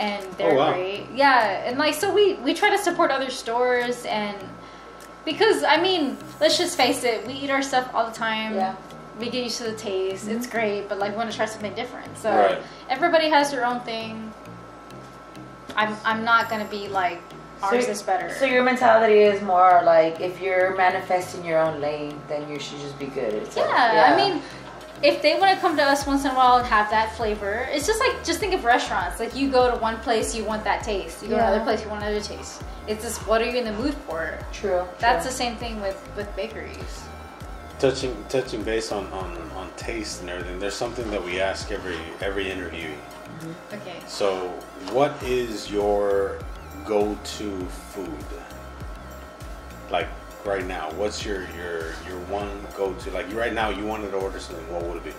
And they're oh, wow. great. Yeah, and like so we we try to support other stores, and Because, I mean, let's just face it, we eat our stuff all the time. Yeah. We get used to the taste. Mm-hmm. It's great, but like we want to try something different. So right. everybody has their own thing. I'm I'm not gonna be like ours so, is better. So your mentality is more like if you're manifesting your own lane, then you should just be good at it. Yeah, yeah, I mean, if they want to come to us once in a while and have that flavor, it's just like, just think of restaurants. Like you go to one place, you want that taste. You go yeah. to another place, you want another taste. It's just what are you in the mood for? True. That's true. The same thing with with bakeries. Touching touching base on, on, on taste and everything, there's something that we ask every every interviewee. Mm-hmm. Okay. So what is your go-to food? Like right now, what's your, your, your one go-to? Like right now, you wanted to order something, what would it be?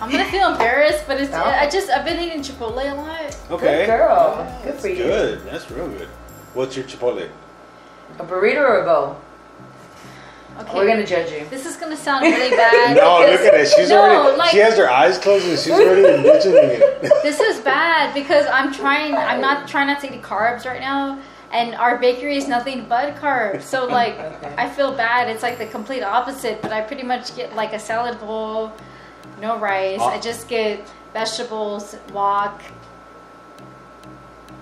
I'm gonna feel embarrassed, but it's no. I just I've been eating Chipotle a lot. Okay. Good girl. Yeah, good for you. Good. That's real good. What's your Chipotle? A burrito or a bowl? Okay. We're gonna judge you. This is gonna sound really bad. No, look at it. She's no, already. Like, she has her eyes closed and she's already mentioning it. This is bad because I'm trying. I'm not trying not to eat carbs right now, and our bakery is nothing but carbs. So like, okay. I feel bad. It's like the complete opposite. But I pretty much get like a salad bowl, no rice. Oh. I just get vegetables, wok.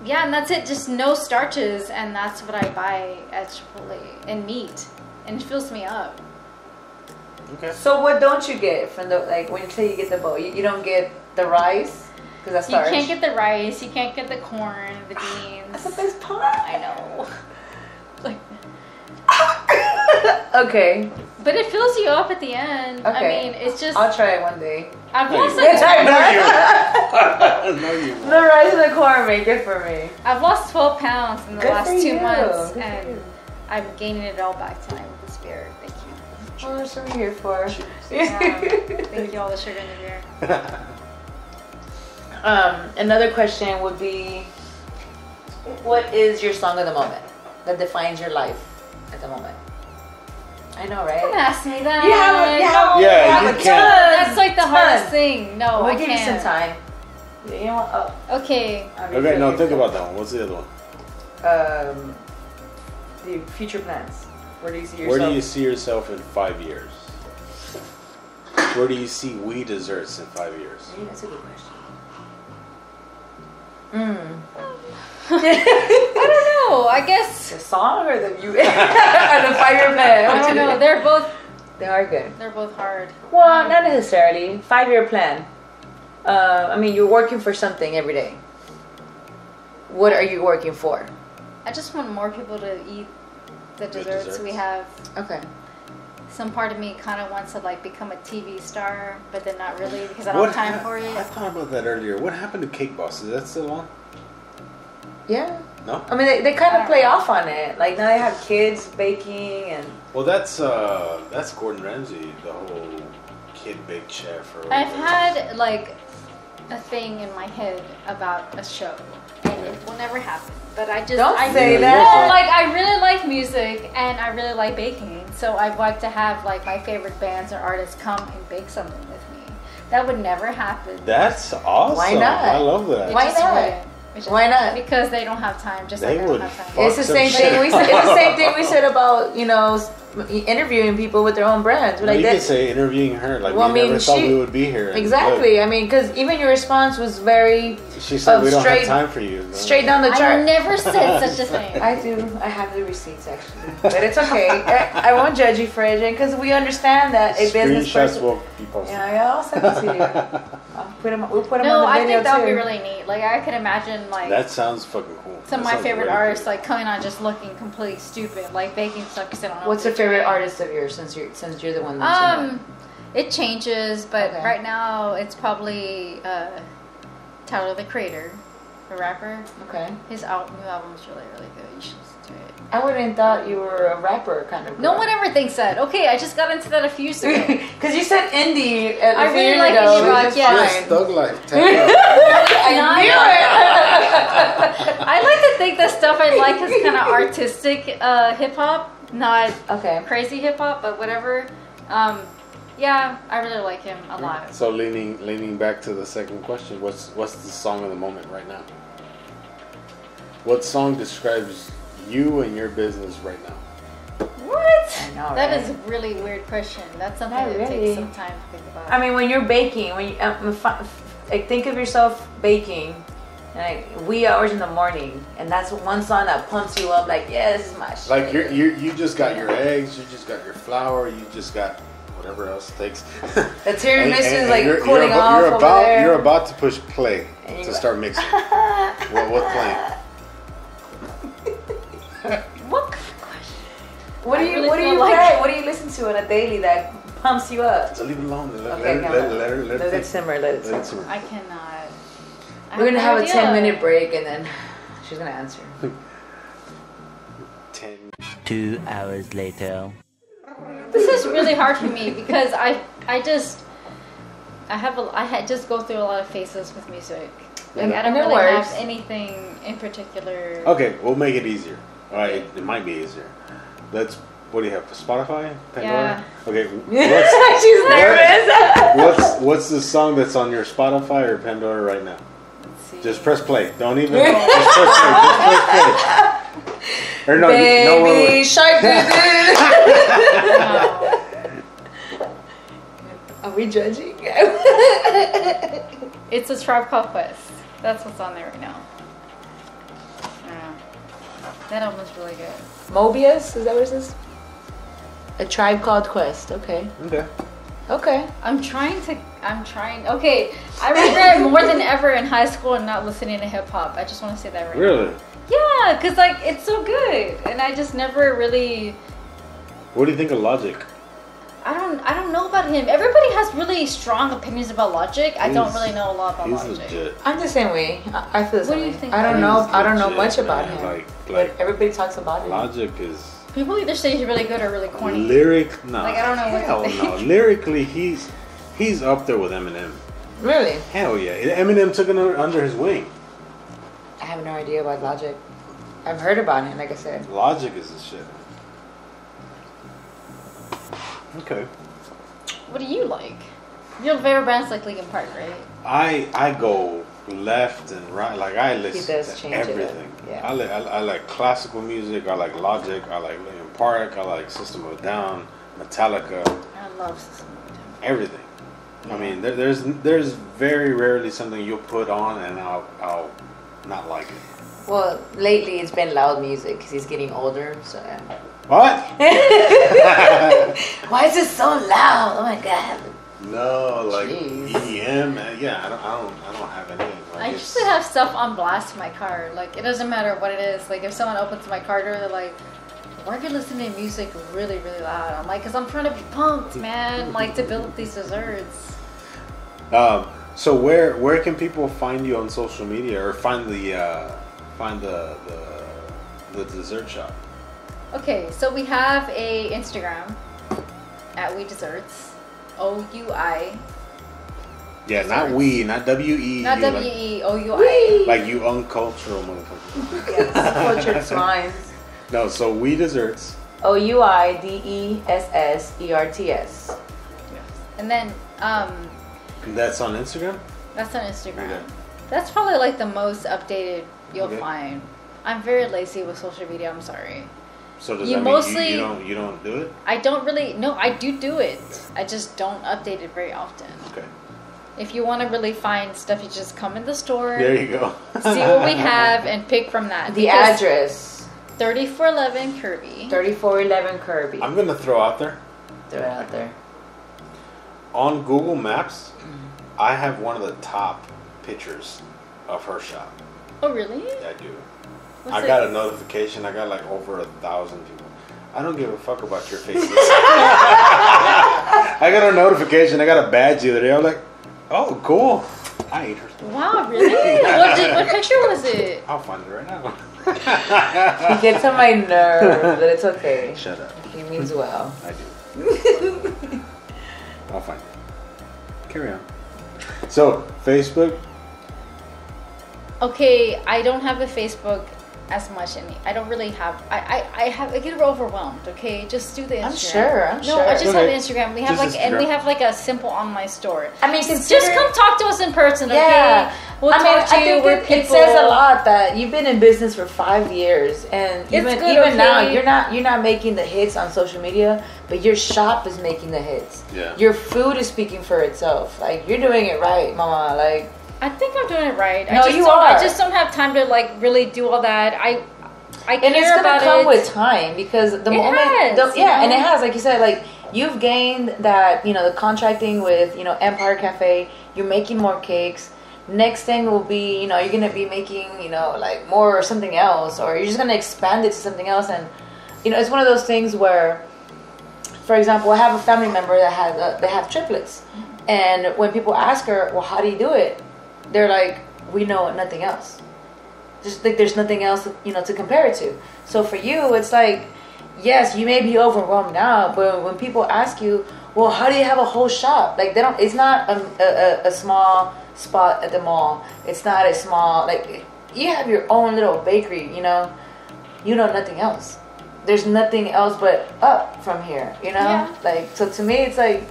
Yeah, and that's it. Just no starches, and that's what I buy at Chipotle, and meat. And it fills me up. Okay. So what don't you get from the, like, when you say you get the bowl, you, you don't get the rice? Because that's starch. You can't get the rice. You can't get the corn, the beans. That's the best part. I know. Like. Okay. But it fills you up at the end. Okay. I mean, it's just. I'll try it one day. I've lost like. No, you won't. The rice and the corn make it for me. I've lost twelve pounds in the good last two you. months. Good and. I'm gaining it all back tonight with this beer. Thank you. Well, that's what we're here for. Yeah. Thank you, all the sugar in the beer. Um, another question would be, what is your song of the moment that defines your life at the moment? I know, right? Don't ask me that. You have a, you have, yeah, you have you a can't. That's like the hardest thing. No, we'll I can't. We'll give you some time. You know what? Oh. Okay. Okay, no, think about that one. What's the other one? Um... The future plans. Where do you see yourself? Where do you see yourself in five years? Where do you see Oui Desserts in five years? Yeah, that's a good question. Mm. I don't know. I guess the song or the you and the five year plan. I don't know. They're both. They are good. They're both hard. Well, not necessarily. Five year plan. Uh, I mean, you're working for something every day. What are you working for? I just want more people to eat the desserts, desserts we have. Okay. Some part of me kind of wants to like become a T V star, but then not really because I don't what have time for it. I thought about that earlier. What happened to Cake Boss? Is that still on? Yeah. No? I mean, they, they kind of play know. off on it. Like now they have kids baking and... Well, that's uh, that's Gordon Ramsay, the whole kid bake chef. Or I've had like a thing in my head about a show, and it will never happen. But I just don't I, say I, that. No, like I really like music and I really like baking, so I'd like to have like my favorite bands or artists come and bake something with me. That would never happen. That's awesome. Why not? I love that. Why not? Just, Why not? Because they don't have time. Just they like would. Don't have time. It's the same thing. We said, it's the same thing we said about you know interviewing people with their own brands. Well, like you that, could say interviewing her. Like well, we I mean, never she, thought we would be here. Exactly. Look. I mean, because even your response was very. She said uh, we don't straight, have time for you. No? Straight down the chart. I never said such a thing. I do. I have the receipts actually, but it's okay. I, I won't judge you for it, because we understand that a business person. Will be posted. Yeah, I'll send it to you. I'll put them, we'll put them no, on the I video think that would be really neat. Like I could imagine like that sounds fucking cool. Some that of my favorite artists like coming on just looking completely stupid, like baking stuff because I don't know. What's your favorite doing. artist of yours since you're since you're the one? That's um, it changes, but okay. right now it's probably uh, Tyler the Creator, the rapper. Okay. His al- new album is really really good. You should listen to it. I wouldn't thought you were a rapper kind of girl. No one ever thinks that. Okay, I just got into that a few years ago. Because you said indie. At I really like indie rock, yeah. Yes, thug life. I knew it. I like to think the stuff I like is kind of artistic uh, hip-hop, not okay. crazy hip-hop, but whatever. Um, yeah, I really like him a lot. So leaning leaning back to the second question, what's, what's the song of the moment right now? What song describes... you and your business right now? What? Know, that right? is a really weird question. That's something Not that really. takes some time to think about. I mean, when you're baking, when you, um, like, think of yourself baking, like wee hours in the morning, and that's one song that pumps you up. Like, yeah, this is my shit. Like you, you, you just got your eggs, you just got your flour, you just got whatever else it takes. The tear is like you're, cooling you're, off. You're about, there. you're about to push play to go. start mixing. What, what playing? What kind of question? What do you, really what do you like? Play? What do you listen to on a daily that pumps you up? So leave it alone. Let, okay, let, let, let, let, let, let it simmer. Let it simmer. Let it simmer. I cannot. We're gonna have a ten minute break and then she's gonna answer. ten. Two hours later. This is really hard for me because I I just I have a, I just go through a lot of phases with music. Like I don't no really worries. have anything in particular. Okay, we'll make it easier. All right, it, it might be easier. Let's. What do you have? Spotify? Pandora? Yeah. Okay. What's, she's nervous. What's What's the song that's on your Spotify or Pandora right now? Just press play. Don't even. Just press play. Just press play. Or no, Baby no, no, no. Shark Doo. Are we judging? It's a Tribe Called Quest. That's what's on there right now. I don't know. That album's really good. Mobius? Is that what it says? A Tribe Called Quest. Okay. Okay. Okay. I'm trying to. I'm trying. Okay. I regret more than ever in high school and not listening to hip hop. I just want to say that right Really? Now. Yeah, because like it's so good, and I just never really. What do you think of Logic? I don't. I don't know about him. Everybody has really strong opinions about Logic. He's, I don't really know a lot about Logic. Legit. I'm the same way. I, I feel the same. What do you think? I don't know. Legit, I don't know much about man. him. Like, like, but everybody talks about Logic him. Logic is. People either say he's really good or really corny. Lyric, no. Like I don't know Hell what. Hell no. Lyrically, he's he's up there with Eminem. Really? Hell yeah. Eminem took him under his wing. I have no idea about Logic. I've heard about him, like I said. Logic is the shit. Okay. What do you like? Your favorite band's like Linkin Park, right? I I go left and right. Like I listen to everything. Yeah. I, li- I, I like classical music. I like Logic. I like William Park. I like System of a Down, Metallica. I love System of a Down. Everything. Yeah. I mean, there, there's there's very rarely something you'll put on and I'll I'll not like it. Well, lately it's been loud music because he's getting older. So. What? Why is it so loud? Oh my god. No, like Jeez. E D M. Yeah, I don't, I don't, I don't have any. Like I usually have stuff on blast in my car. Like it doesn't matter what it is. Like if someone opens my car door, they're like, "Why are you listening to music really, really loud?" I'm like, "Cause I'm trying to be pumped, man. Like to build these desserts." Um. So where where can people find you on social media or find the uh, find the, the the dessert shop? Okay, so we have a Instagram at Oui Desserts. O U I Yeah, desserts. Not we, not W E Not W E, like, O U I Like you uncultural motherfucker. Yes, cultured swines. No, so We Desserts. O U I D E S S E R T S Yes. And then, um... That's on Instagram? That's on Instagram. Okay. That's probably like the most updated you'll okay. find. I'm very lazy with social media, I'm sorry. So does you that mean mostly, you, you don't you don't do it? I don't really no, I do do it. I just don't update it very often. Okay. If you want to really find stuff, you just come in the store. There you go. See what we have and pick from that. The because address: thirty-four eleven Kirby. thirty-four eleven Kirby. I'm gonna throw out there. Throw it out there. On Google Maps, mm-hmm. I have one of the top pictures of her shop. Oh really? Yeah, I do. What's I it? got a notification. I got like over a thousand people. I don't give a fuck about your faces. I got a notification. I got a badge the other day. I was like, oh, cool. I ate her stuff. Wow, really? what, did, what picture was it? I'll find it right now. He gets on my nerve, but it's okay. Shut up. He means well. I do. I'll find it. Carry on. So, Facebook. Okay, I don't have a Facebook. as much in me. I don't really have. I I, I have. I get overwhelmed. Okay, just do the Instagram. I'm sure. I'm no, sure. No, I just okay. have Instagram. We have just like Instagram. And we have like a simple online store. I mean, just come talk to us in person. Okay, yeah. we'll I talk mean, to I you. Think we're it, people. It says a lot that you've been in business for five years, and it's even good, even okay. now you're not you're not making the hits on social media, but your shop is making the hits. Yeah. Your food is speaking for itself. Like you're doing it right, Mama. Like. I think I'm doing it right. No, I just you don't, are. I just don't have time to like really do all that. I, I care about it. And it's gonna come it. with time because the it moment, has, the, yeah, know? and it has. Like you said, like you've gained that, you know, the contracting with, you know, Empire Cafe. You're making more cakes. Next thing will be, you know, you're gonna be making, you know, like more or something else, or you're just gonna expand it to something else. And you know, it's one of those things where, for example, I have a family member that has uh, they have triplets, and when people ask her, well, how do you do it? They're like, we know nothing else. Just like there's nothing else, you know, to compare it to. So for you, it's like, yes, you may be overwhelmed now, but when people ask you, well, how do you have a whole shop? Like they don't. It's not a, a, a small spot at the mall. It's not a small, like you have your own little bakery. You know, you know nothing else. There's nothing else but up from here. You know, yeah. like so to me, it's like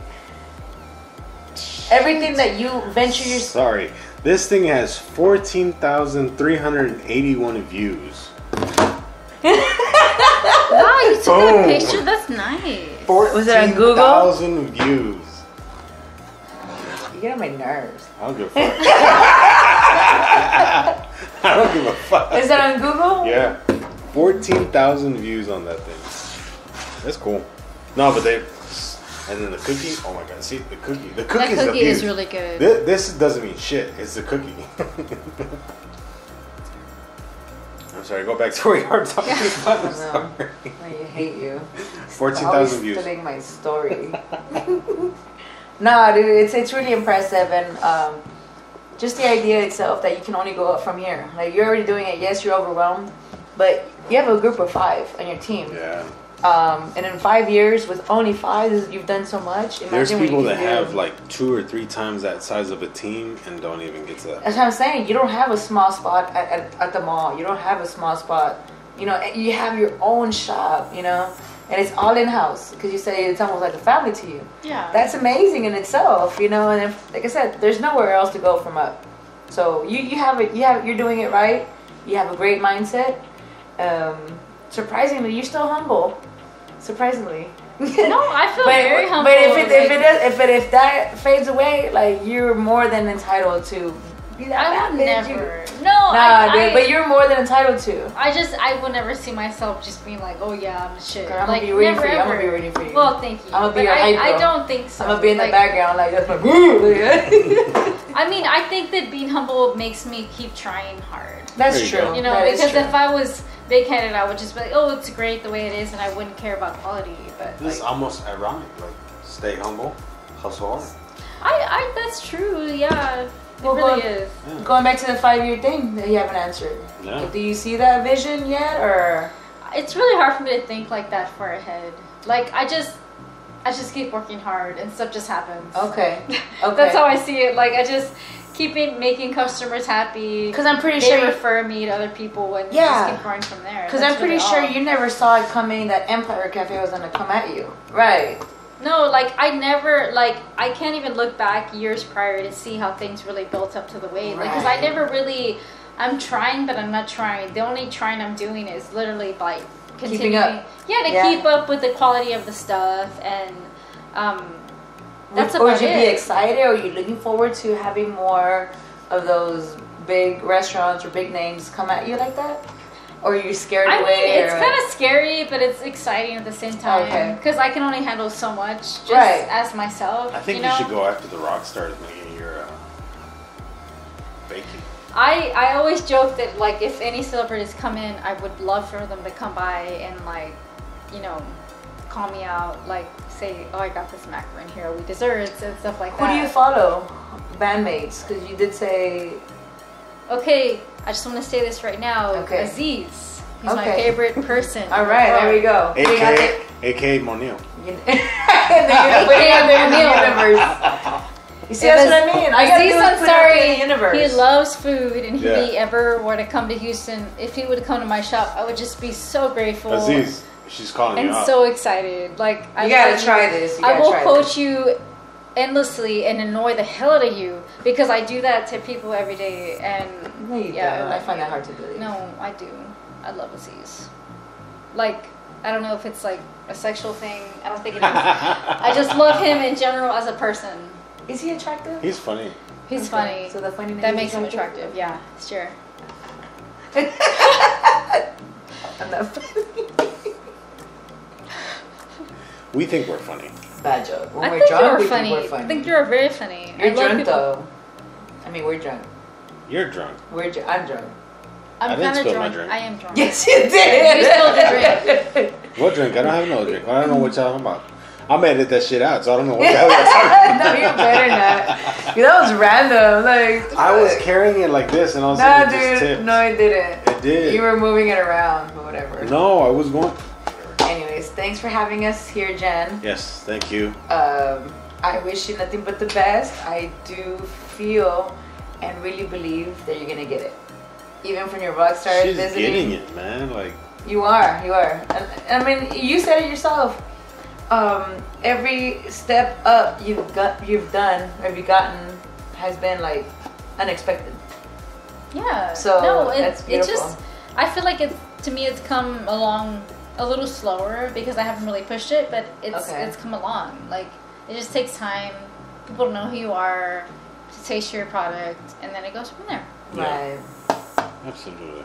everything that you venture your. Sorry. This thing has fourteen thousand three hundred eighty-one views. Wow, you took Boom. that picture? That's nice. fourteen thousand views. You get on my nerves. I don't give a fuck. I don't give a fuck. Is that on Google? Yeah. fourteen thousand views on that thing. That's cool. No, but they... And then the cookie, oh my god, see, the cookie. The cookie, that cookie is, is really good. This, this doesn't mean shit, it's the cookie. I'm sorry, go back to where you are talking yeah. about. I'm sorry. I hate you. fourteen thousand views. Stealing my story. No, dude, it's, it's really impressive. And um, just the idea itself that you can only go up from here. Like, you're already doing it, yes, you're overwhelmed, but you have a group of five on your team. Yeah. Um, and in five years, with only five, you've done so much. Imagine There's people that do. have like two or three times that size of a team and don't even get to that. That's what I'm saying. You don't have a small spot at, at, at the mall. You don't have a small spot. You know, you have your own shop, you know, and it's all in-house because you say it's almost like a family to you. Yeah. That's amazing in itself, you know, and if, like I said, there's nowhere else to go from up. So you, you have it, you have, you're doing it right. You have a great mindset. Um, surprisingly, you're still humble. Surprisingly, no, I feel but, very humble. But if it, like, if it is, if it, if that fades away, like you're more than entitled to. Be that I would never. You. No, nah, I, dude, I, but you're more than entitled to. I just, I would never see myself just being like, oh yeah, I'm shit. Girl, I'm like, gonna be rooting for you. I'm gonna be rooting for you. Well, thank you. I'm gonna be your hype girl. I don't think so. I'm gonna be in like, the background like that's my boo. I mean, I think that being humble makes me keep trying hard. That's true. Go. You know, that because if I was. Vacated, I would just be like, oh, it's great the way it is, and I wouldn't care about quality. But this is like, almost ironic. Like, stay humble, hustle hard. I, I, that's true. Yeah, well, it really going, is. Yeah. Going back to the five-year thing that you haven't answered. Yeah. Like, do you see that vision yet, or? It's really hard for me to think like that far ahead. Like, I just, I just keep working hard, and stuff just happens. Okay. Okay. That's how I see it. Like, I just. Keeping making customers happy because I'm pretty they sure refer me to other people and yeah. just keep growing from there. Because I'm pretty really sure all. you never saw it coming that Empire Cafe was gonna come at you, right? No, like I never like I can't even look back years prior to see how things really built up to the way. Right. Like, because I never really I'm trying, but I'm not trying. The only trying I'm doing is literally by continuing, keeping up. yeah, to yeah. keep up with the quality of the stuff and. um That's or would you be excited, or are you looking forward to having more of those big restaurants or big names come at you like that? Or are you scared I away? Mean, it's kind of like... scary, but it's exciting at the same time. Because okay. I can only handle so much just right. as myself. I think you, know? you should go after the rock stars when you're uh, baking. I, I always joke that like if any celebrities come in, I would love for them to come by and like, you know, call me out, like say, oh, I got this macaron here, we desserts and stuff like Who that. Who do you follow? Bandmates, because you did say. Okay, I just want to say this right now. Okay. Aziz, he's okay. my favorite person. All right, the there we go. A K A Monil. A K A Monil. You see, it that's was, what I mean. I got to do food out in the universe. He loves food, and yeah. if he ever were to come to Houston, if he would come to my shop, I would just be so grateful. Aziz, she's calling and you out. So excited. Like you I gotta you. try this. You I will quote this. you endlessly and annoy the hell out of you because I do that to people every day. And no, you yeah, don't. I find that hard to believe. No, I do. I love Aziz. Like. I don't know if it's like a sexual thing. I don't think it is. I just love him in general as a person. Is he attractive? He's funny. He's okay. funny. So the funny that makes him attractive. attractive. Yeah, sure. I'm not funny. We think we're funny. Bad joke. When I we're think drunk, we funny. think we're funny. I think you're very funny. You're I drunk people. though. I mean, we're drunk. You're drunk. We're dr- I'm drunk. I'm I didn't spill drunk. my drink. I am drunk. Yes, you did. You spilled the drink. What drink? I don't have no drink. I don't know what y'all talking about. I'm gonna edit that shit out, so I don't know what the hell y'all talking about. No, you better not. That was random. Like I was carrying it like this, and I was no, like, it dude, just no, it didn't. It did. You were moving it around, but whatever. No, I was going. Anyways, thanks for having us here, Jen. Yes, thank you. Um, I wish you nothing but the best. I do feel and really believe that you're gonna get it. Even from your rock stars She's visiting. She's getting it, man. Like you are, you are. I, I mean, you said it yourself. Um, every step up you've got, you've done, or you've gotten, has been like unexpected. Yeah. So no, it, that's beautiful. It just, I feel like it's to me, it's come along a little slower because I haven't really pushed it, but it's okay. it's come along. Like it just takes time. People know who you are, to taste your product, and then it goes from there. Right. Yeah. Absolutely.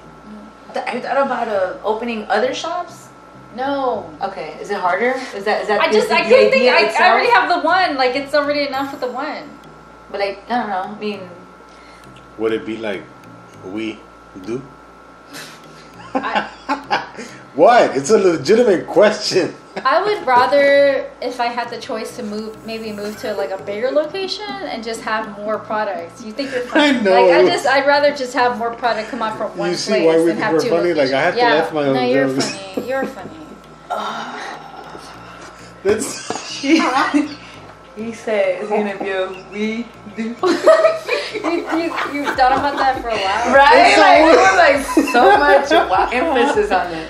Have you thought about uh, opening other shops? No. Okay. Is it harder? Is that is that? I just I can't think. I, I already have the one. Like it's already enough with the one. But like I don't know. I mean, would it be like we do? I, what? It's a legitimate question. I would rather, if I had the choice to move, maybe move to like a bigger location and just have more products. You think you're funny? I know. Like I just, I'd rather just have more product come out from one place than have two. You see why we're funny? Locations. Like I have yeah. to laugh my own. No, you're nervous. funny. You're funny. That's. He says it's gonna be a we do. you, you, you've thought about that for a while, right? It's like so much emphasis on it.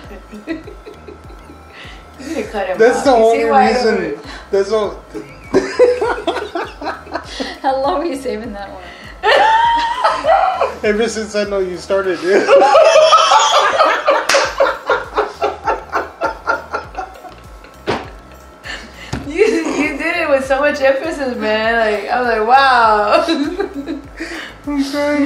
Cut him that's, the only reason, that's the only reason. How long were you saving that one? Ever since I know you started it. you you did it with so much emphasis, man. Like I was like, wow. I'm sorry.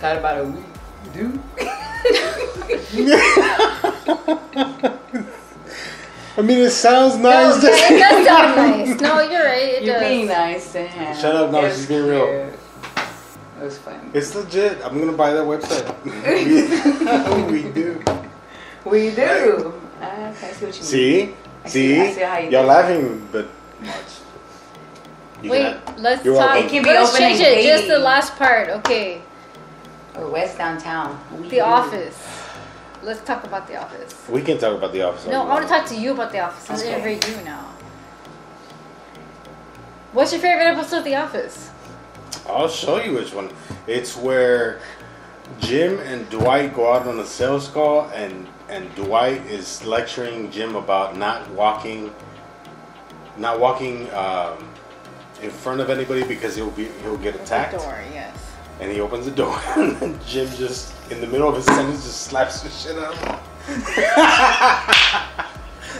Thought about a week, dude. I mean, it sounds nice. No, it does sound nice. No, you're right. It you're does. being nice to him. Shut up, no, she's being real. It was fun. It's legit. I'm gonna buy that website. we, we do. We do. Uh, I see what you see? mean. I see, see, I see how you y'all laughing, but much. You Wait, have, let's talk. It can be let's change it. Day. Just the last part, okay? Or West Downtown. We the do. Office. Let's talk about The Office. We can talk about The Office. No, I want to talk to you about The Office. I'm going to rate you now. What's your favorite episode of The Office? I'll show you which one. It's where Jim and Dwight go out on a sales call, and, and Dwight is lecturing Jim about not walking, not walking um, in front of anybody because he'll be he'll get attacked. With the door, yes. And he opens the door, and Jim just, in the middle of his sentence, just slaps the shit out of him.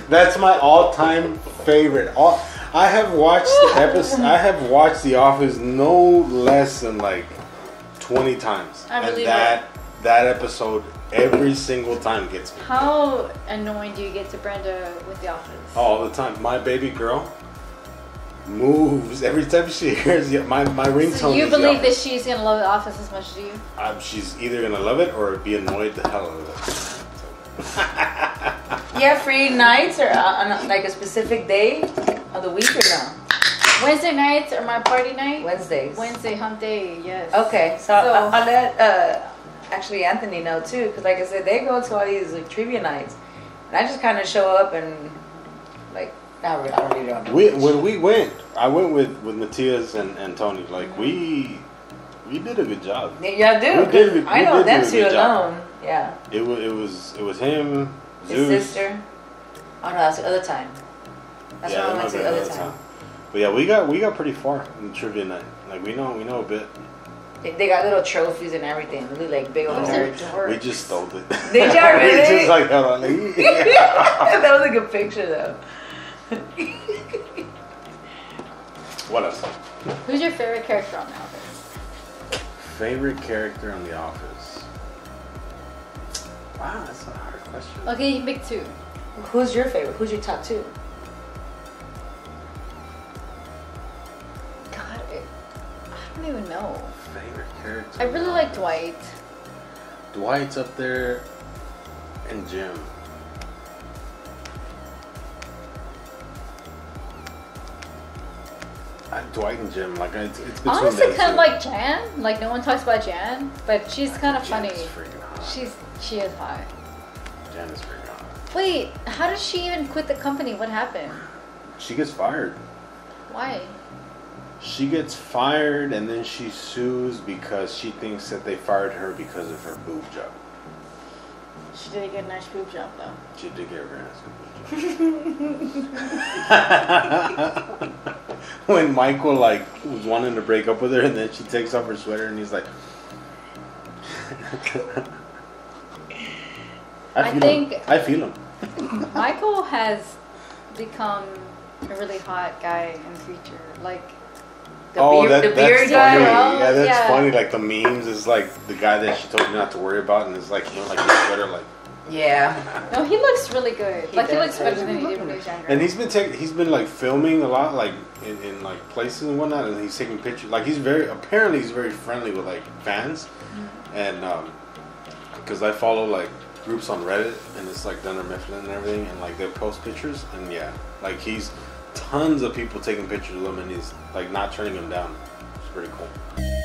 That's my all-time favorite. All, I have watched the episode. I have watched The Office no less than like twenty times, I and that it. that episode every single time gets me. How annoying do you get to Brenda with The Office? All the time. My baby girl moves every time she hears it. My my ringtone. So you is believe that she's gonna love The Office as much as you? Um, she's either gonna love it or be annoyed the hell out of it. So. Yeah, free nights or on a, like a specific day of the week or no? Wednesday nights are my party night. Wednesdays. Wednesday hump day. Yes. Okay, so, so I'll, I'll let uh, actually Anthony know too, because like I said, they go to all these like trivia nights, and I just kind of show up and like I really don't know. We, when we went, I went with, with Matias and, and Tony. Like, mm-hmm. we we did a good job. Y'all do. We did, we I know them two alone. Job. Yeah. It was, it was it was him, his Zeus. sister. Oh no, that's the other time. That's yeah, when I went to the other time. time. But yeah, we got we got pretty far in trivia night. Like we know we know a bit. They, they got little trophies and everything. They look like big old nerds. No, we just stole it. Did y'all really? We just like held on. That was a good picture though. What else? Who's your favorite character on The Office? Favorite character on The Office? Wow, that's a hard question. Okay, you pick two. Who's your favorite? Who's your top two? God, it, I don't even know. Favorite character? I really like Dwight. Dwight's up there, and Jim. Uh, Dwight and Jim, like it's, it's between honestly kind two. Of like Jan. Like no one talks about Jan, but she's kind of funny. She's she is hot. Jan is freaking hot. Wait, how did she even quit the company? What happened? She gets fired. Why? She gets fired and then she sues because she thinks that they fired her because of her boob job. She did get a nice boob job though. She did get a very nice boob job. When Michael like was wanting to break up with her, and then she takes off her sweater, and he's like, "I feel I think him. I feel him." Michael has become a really hot guy in the future, like the, oh, beer, that, the beard that's guy. Funny. Yeah, that's yeah. funny. Like the memes is like the guy that she told you not to worry about, and it's like you know, like his sweater, like. Yeah. No, he looks really good. He like does. he looks better than he did when he was younger. And he's been taking, he's been like filming a lot, like in, in like places and whatnot, and he's taking pictures. Like he's very apparently he's very friendly with like fans, mm-hmm. and um, because I follow like groups on Reddit and it's like Dunder Mifflin and everything, and like they post pictures, and yeah, like he's tons of people taking pictures of him, and he's like not turning them down. It's pretty cool.